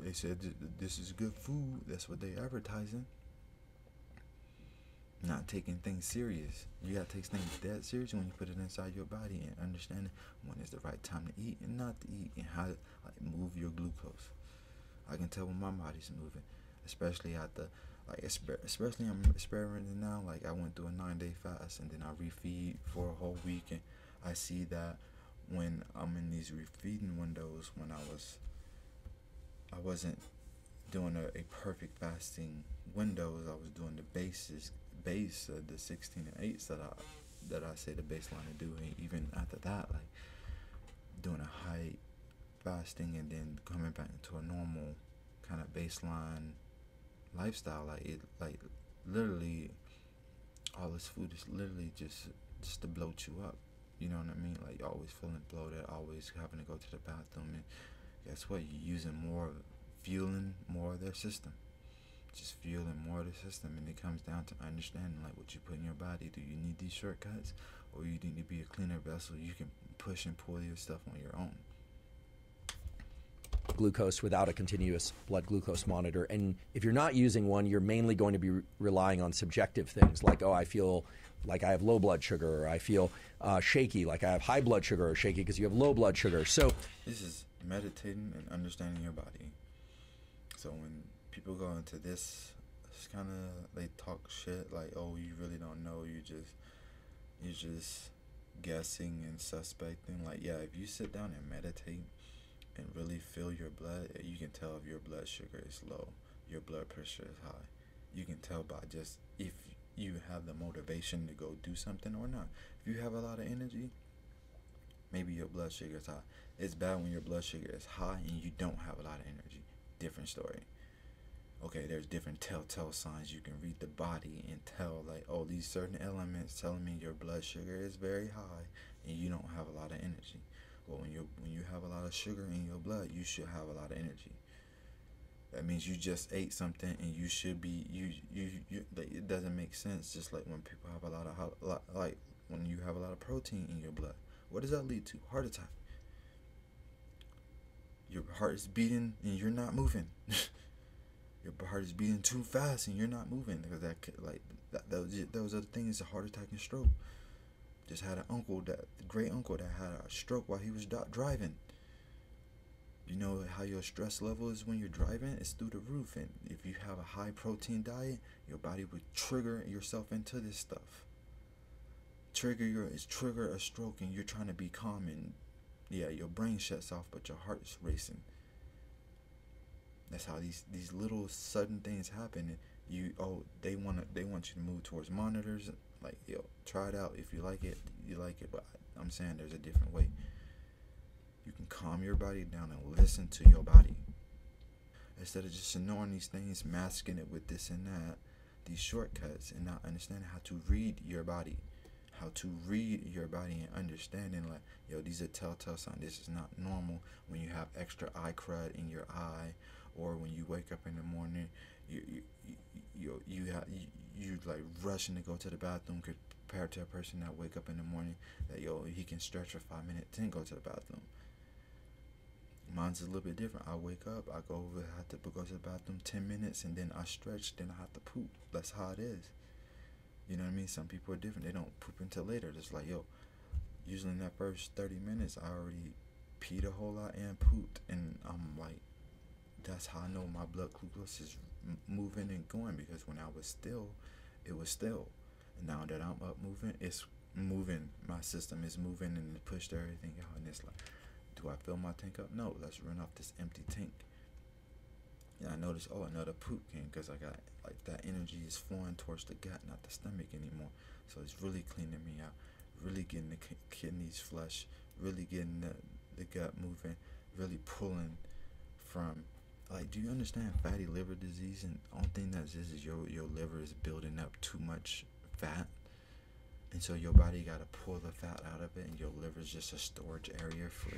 they said this is good food, that's what they advertising. not taking things serious. You gotta take things that serious when you put it inside your body and understand when is the right time to eat and not to eat and how to like move your glucose. I can tell when my body's moving, especially at the like especially I'm experimenting now. Like I went through a nine day fast and then I refeed for a whole week, and I see that when I'm in these refeeding windows, when I was I wasn't doing a, a perfect fasting windows, I was doing the basis base of the sixteen and eights that I that I say the baseline to do, and even after that, like doing a high fasting and then coming back into a normal kind of baseline lifestyle, like it like literally all this food is literally just just to bloat you up, you know what I mean? Like you're always feeling bloated, always having to go to the bathroom, and guess what, you're using more fueling more of their system just fueling more of the system. And it comes down to understanding like what you put in your body. Do you need these shortcuts, or you need to be a cleaner vessel? You can push and pull your stuff on your own. Glucose without a continuous blood glucose monitor, and if you're not using one, you're mainly going to be re relying on subjective things like, oh, I feel like I have low blood sugar, or I feel uh, shaky, like I have high blood sugar, or shaky because you have low blood sugar. So this is meditating and understanding your body. So when people go into this, it's kind of, they talk shit like, oh, you really don't know, you just, you're just guessing and suspecting. Like, yeah, if you sit down and meditate and really feel your blood, you can tell if your blood sugar is low, your blood pressure is high. You can tell by just if you have the motivation to go do something or not. If you have a lot of energy, maybe your blood sugar is high. It's bad when your blood sugar is high and you don't have a lot of energy. Different story. Okay, there's different telltale signs. You can read the body and tell like, oh, these certain elements telling me your blood sugar is very high and you don't have a lot of energy. Well, when you when you have a lot of sugar in your blood, you should have a lot of energy. That means you just ate something and you should be you you, you like, it doesn't make sense. Just like when people have a lot of a lot, like when you have a lot of protein in your blood, what does that lead to? Heart attack. Your heart is beating and you're not moving. Your heart is beating too fast and you're not moving, because that could, like that, those those other things, a heart attack and stroke. Just had an uncle, that great uncle, that had a stroke while he was driving. You know how your stress level is when you're driving? It's through the roof. And if you have a high protein diet, your body would trigger yourself into this stuff. Trigger your is trigger a stroke, and you're trying to be calm, and yeah, your brain shuts off, but your heart is racing. That's how these these little sudden things happen. And you oh they want to they want you to move towards monitors. Like, yo, try it out. If you like it, you like it. But I'm saying there's a different way. You can calm your body down and listen to your body. Instead of just ignoring these things, masking it with this and that, these shortcuts, and not understanding how to read your body. How to read your body and understanding, like, yo, these are telltale signs. This is not normal. When you have extra eye crud in your eye, or when you wake up in the morning, you you you you, you, have, you you like rushing to go to the bathroom, compared to a person that wake up in the morning that, yo, he can stretch for five minutes then go to the bathroom. Mine's a little bit different. I wake up, I go over, I have to go to the bathroom ten minutes, and then I stretch, then I have to poop. That's how it is. You know what I mean? Some people are different. They don't poop until later. Just like, yo, usually in that first thirty minutes, I already peed a whole lot and pooped, and I'm like, that's how I know my blood glucose is moving and going, because when I was still, it was still. And now that I'm up moving, it's moving. My system is moving and it pushed everything out. And it's like, do I fill my tank up? No, let's run off this empty tank. And I noticed, oh, another poop came, because I got, like, that energy is flowing towards the gut, not the stomach anymore. So it's really cleaning me out, really getting the kidneys flush, really getting the, the gut moving, really pulling from. Like, do you understand fatty liver disease? And the only thing that is is your your liver is building up too much fat, and so your body got to pull the fat out of it, and your liver is just a storage area for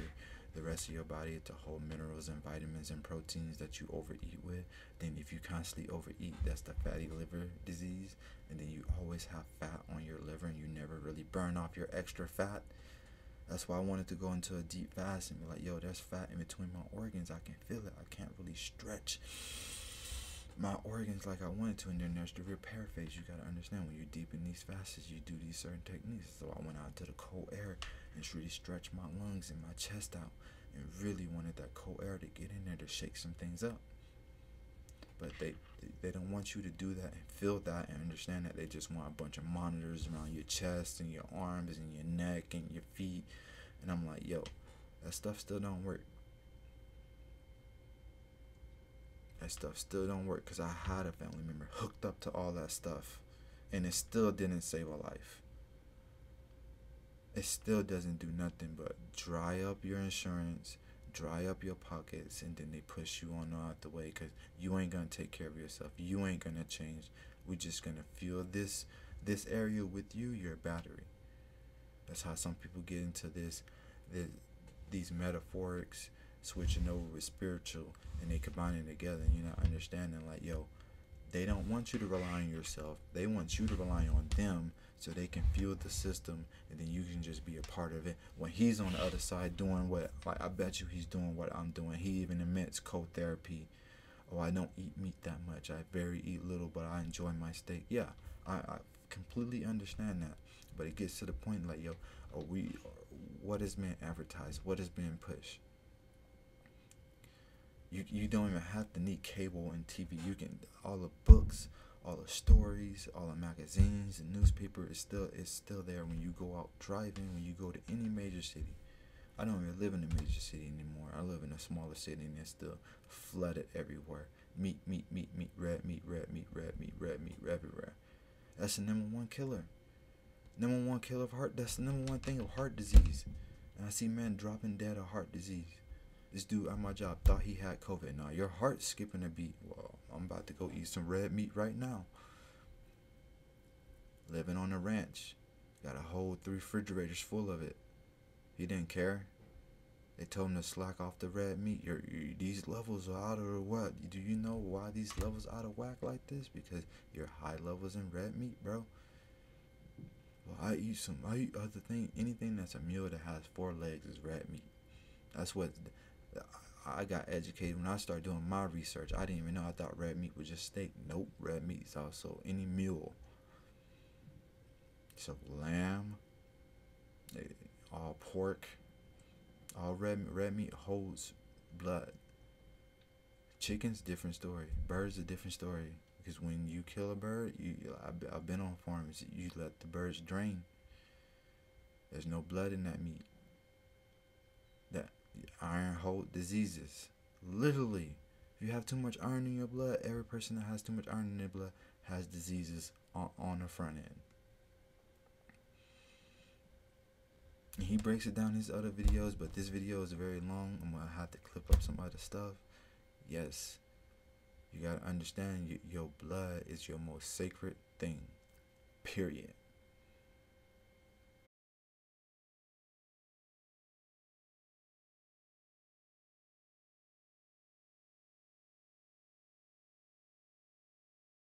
the rest of your body to hold minerals and vitamins and proteins that you overeat with. Then if you constantly overeat, that's the fatty liver disease, and then you always have fat on your liver and you never really burn off your extra fat. That's why I wanted to go into a deep fast and be like, yo, there's fat in between my organs. I can feel it. I can't really stretch. my organs like I wanted to, and then there's the repair phase. You got to understand, when you're deep in these facets, you do these certain techniques. So I went out to the cold air and really stretched my lungs and my chest out, and really wanted that cold air to get in there to shake some things up. But they, they don't want you to do that and feel that and understand that. They just want a bunch of monitors around your chest and your arms and your neck and your feet. And I'm like, yo, that stuff still don't work. That stuff still don't work, because I had a family member hooked up to all that stuff, and it still didn't save a life. It still doesn't do nothing but dry up your insurance, dry up your pockets, and then they push you on out the way, because you ain't gonna take care of yourself. You ain't gonna change. We're just gonna fuel this this area with you, your battery. That's how some people get into this, this these metaphorics, switching over with spiritual, and they combine it together, and you're not understanding, like, yo, they don't want you to rely on yourself. They want you to rely on them so they can fuel the system, and then you can just be a part of it. When he's on the other side doing what, like, I bet you he's doing what I'm doing. He even admits co-therapy. Oh, I don't eat meat that much. I very eat little, but I enjoy my steak. Yeah, I, I completely understand that. But it gets to the point, like, yo, are we, what is being advertised? What is being pushed? You, you don't even have to need cable and T V. You can, all the books, all the stories, all the magazines and newspaper is still is still there when you go out driving, when you go to any major city. I don't even live in a major city anymore. I live in a smaller city, and it's still flooded everywhere. Meat, meat, meat, meat, red meat, red meat, red meat, red meat, everywhere. That's the number one killer. Number one killer of heart. That's the number one thing of heart disease. And I see men dropping dead of heart disease. This dude at my job thought he had COVID. Now your heart's skipping a beat. Well, I'm about to go eat some red meat right now. Living on a ranch. Got a whole three refrigerators full of it. He didn't care. They told him to slack off the red meat. You're, you're, these levels are out of what? Do you know why these levels out of whack like this? Because you're high levels in red meat, bro. Well, I eat some. I eat other thing. Anything that's a meal that has four legs is red meat. That's what... I got educated when I started doing my research. I didn't even know. I thought red meat was just steak. Nope, red meat is also any mule. So lamb, all pork, all red red meat holds blood. Chicken's different story. Birds a different story, because when you kill a bird, you I've been on farms. You let the birds drain. There's no blood in that meat. That. Iron hold diseases. Literally, if you have too much iron in your blood, every person that has too much iron in their blood has diseases on, on the front end. And he breaks it down in his other videos, but this video is very long. I'm going to have to clip up some other stuff. Yes, you got to understand, your, your blood is your most sacred thing, period.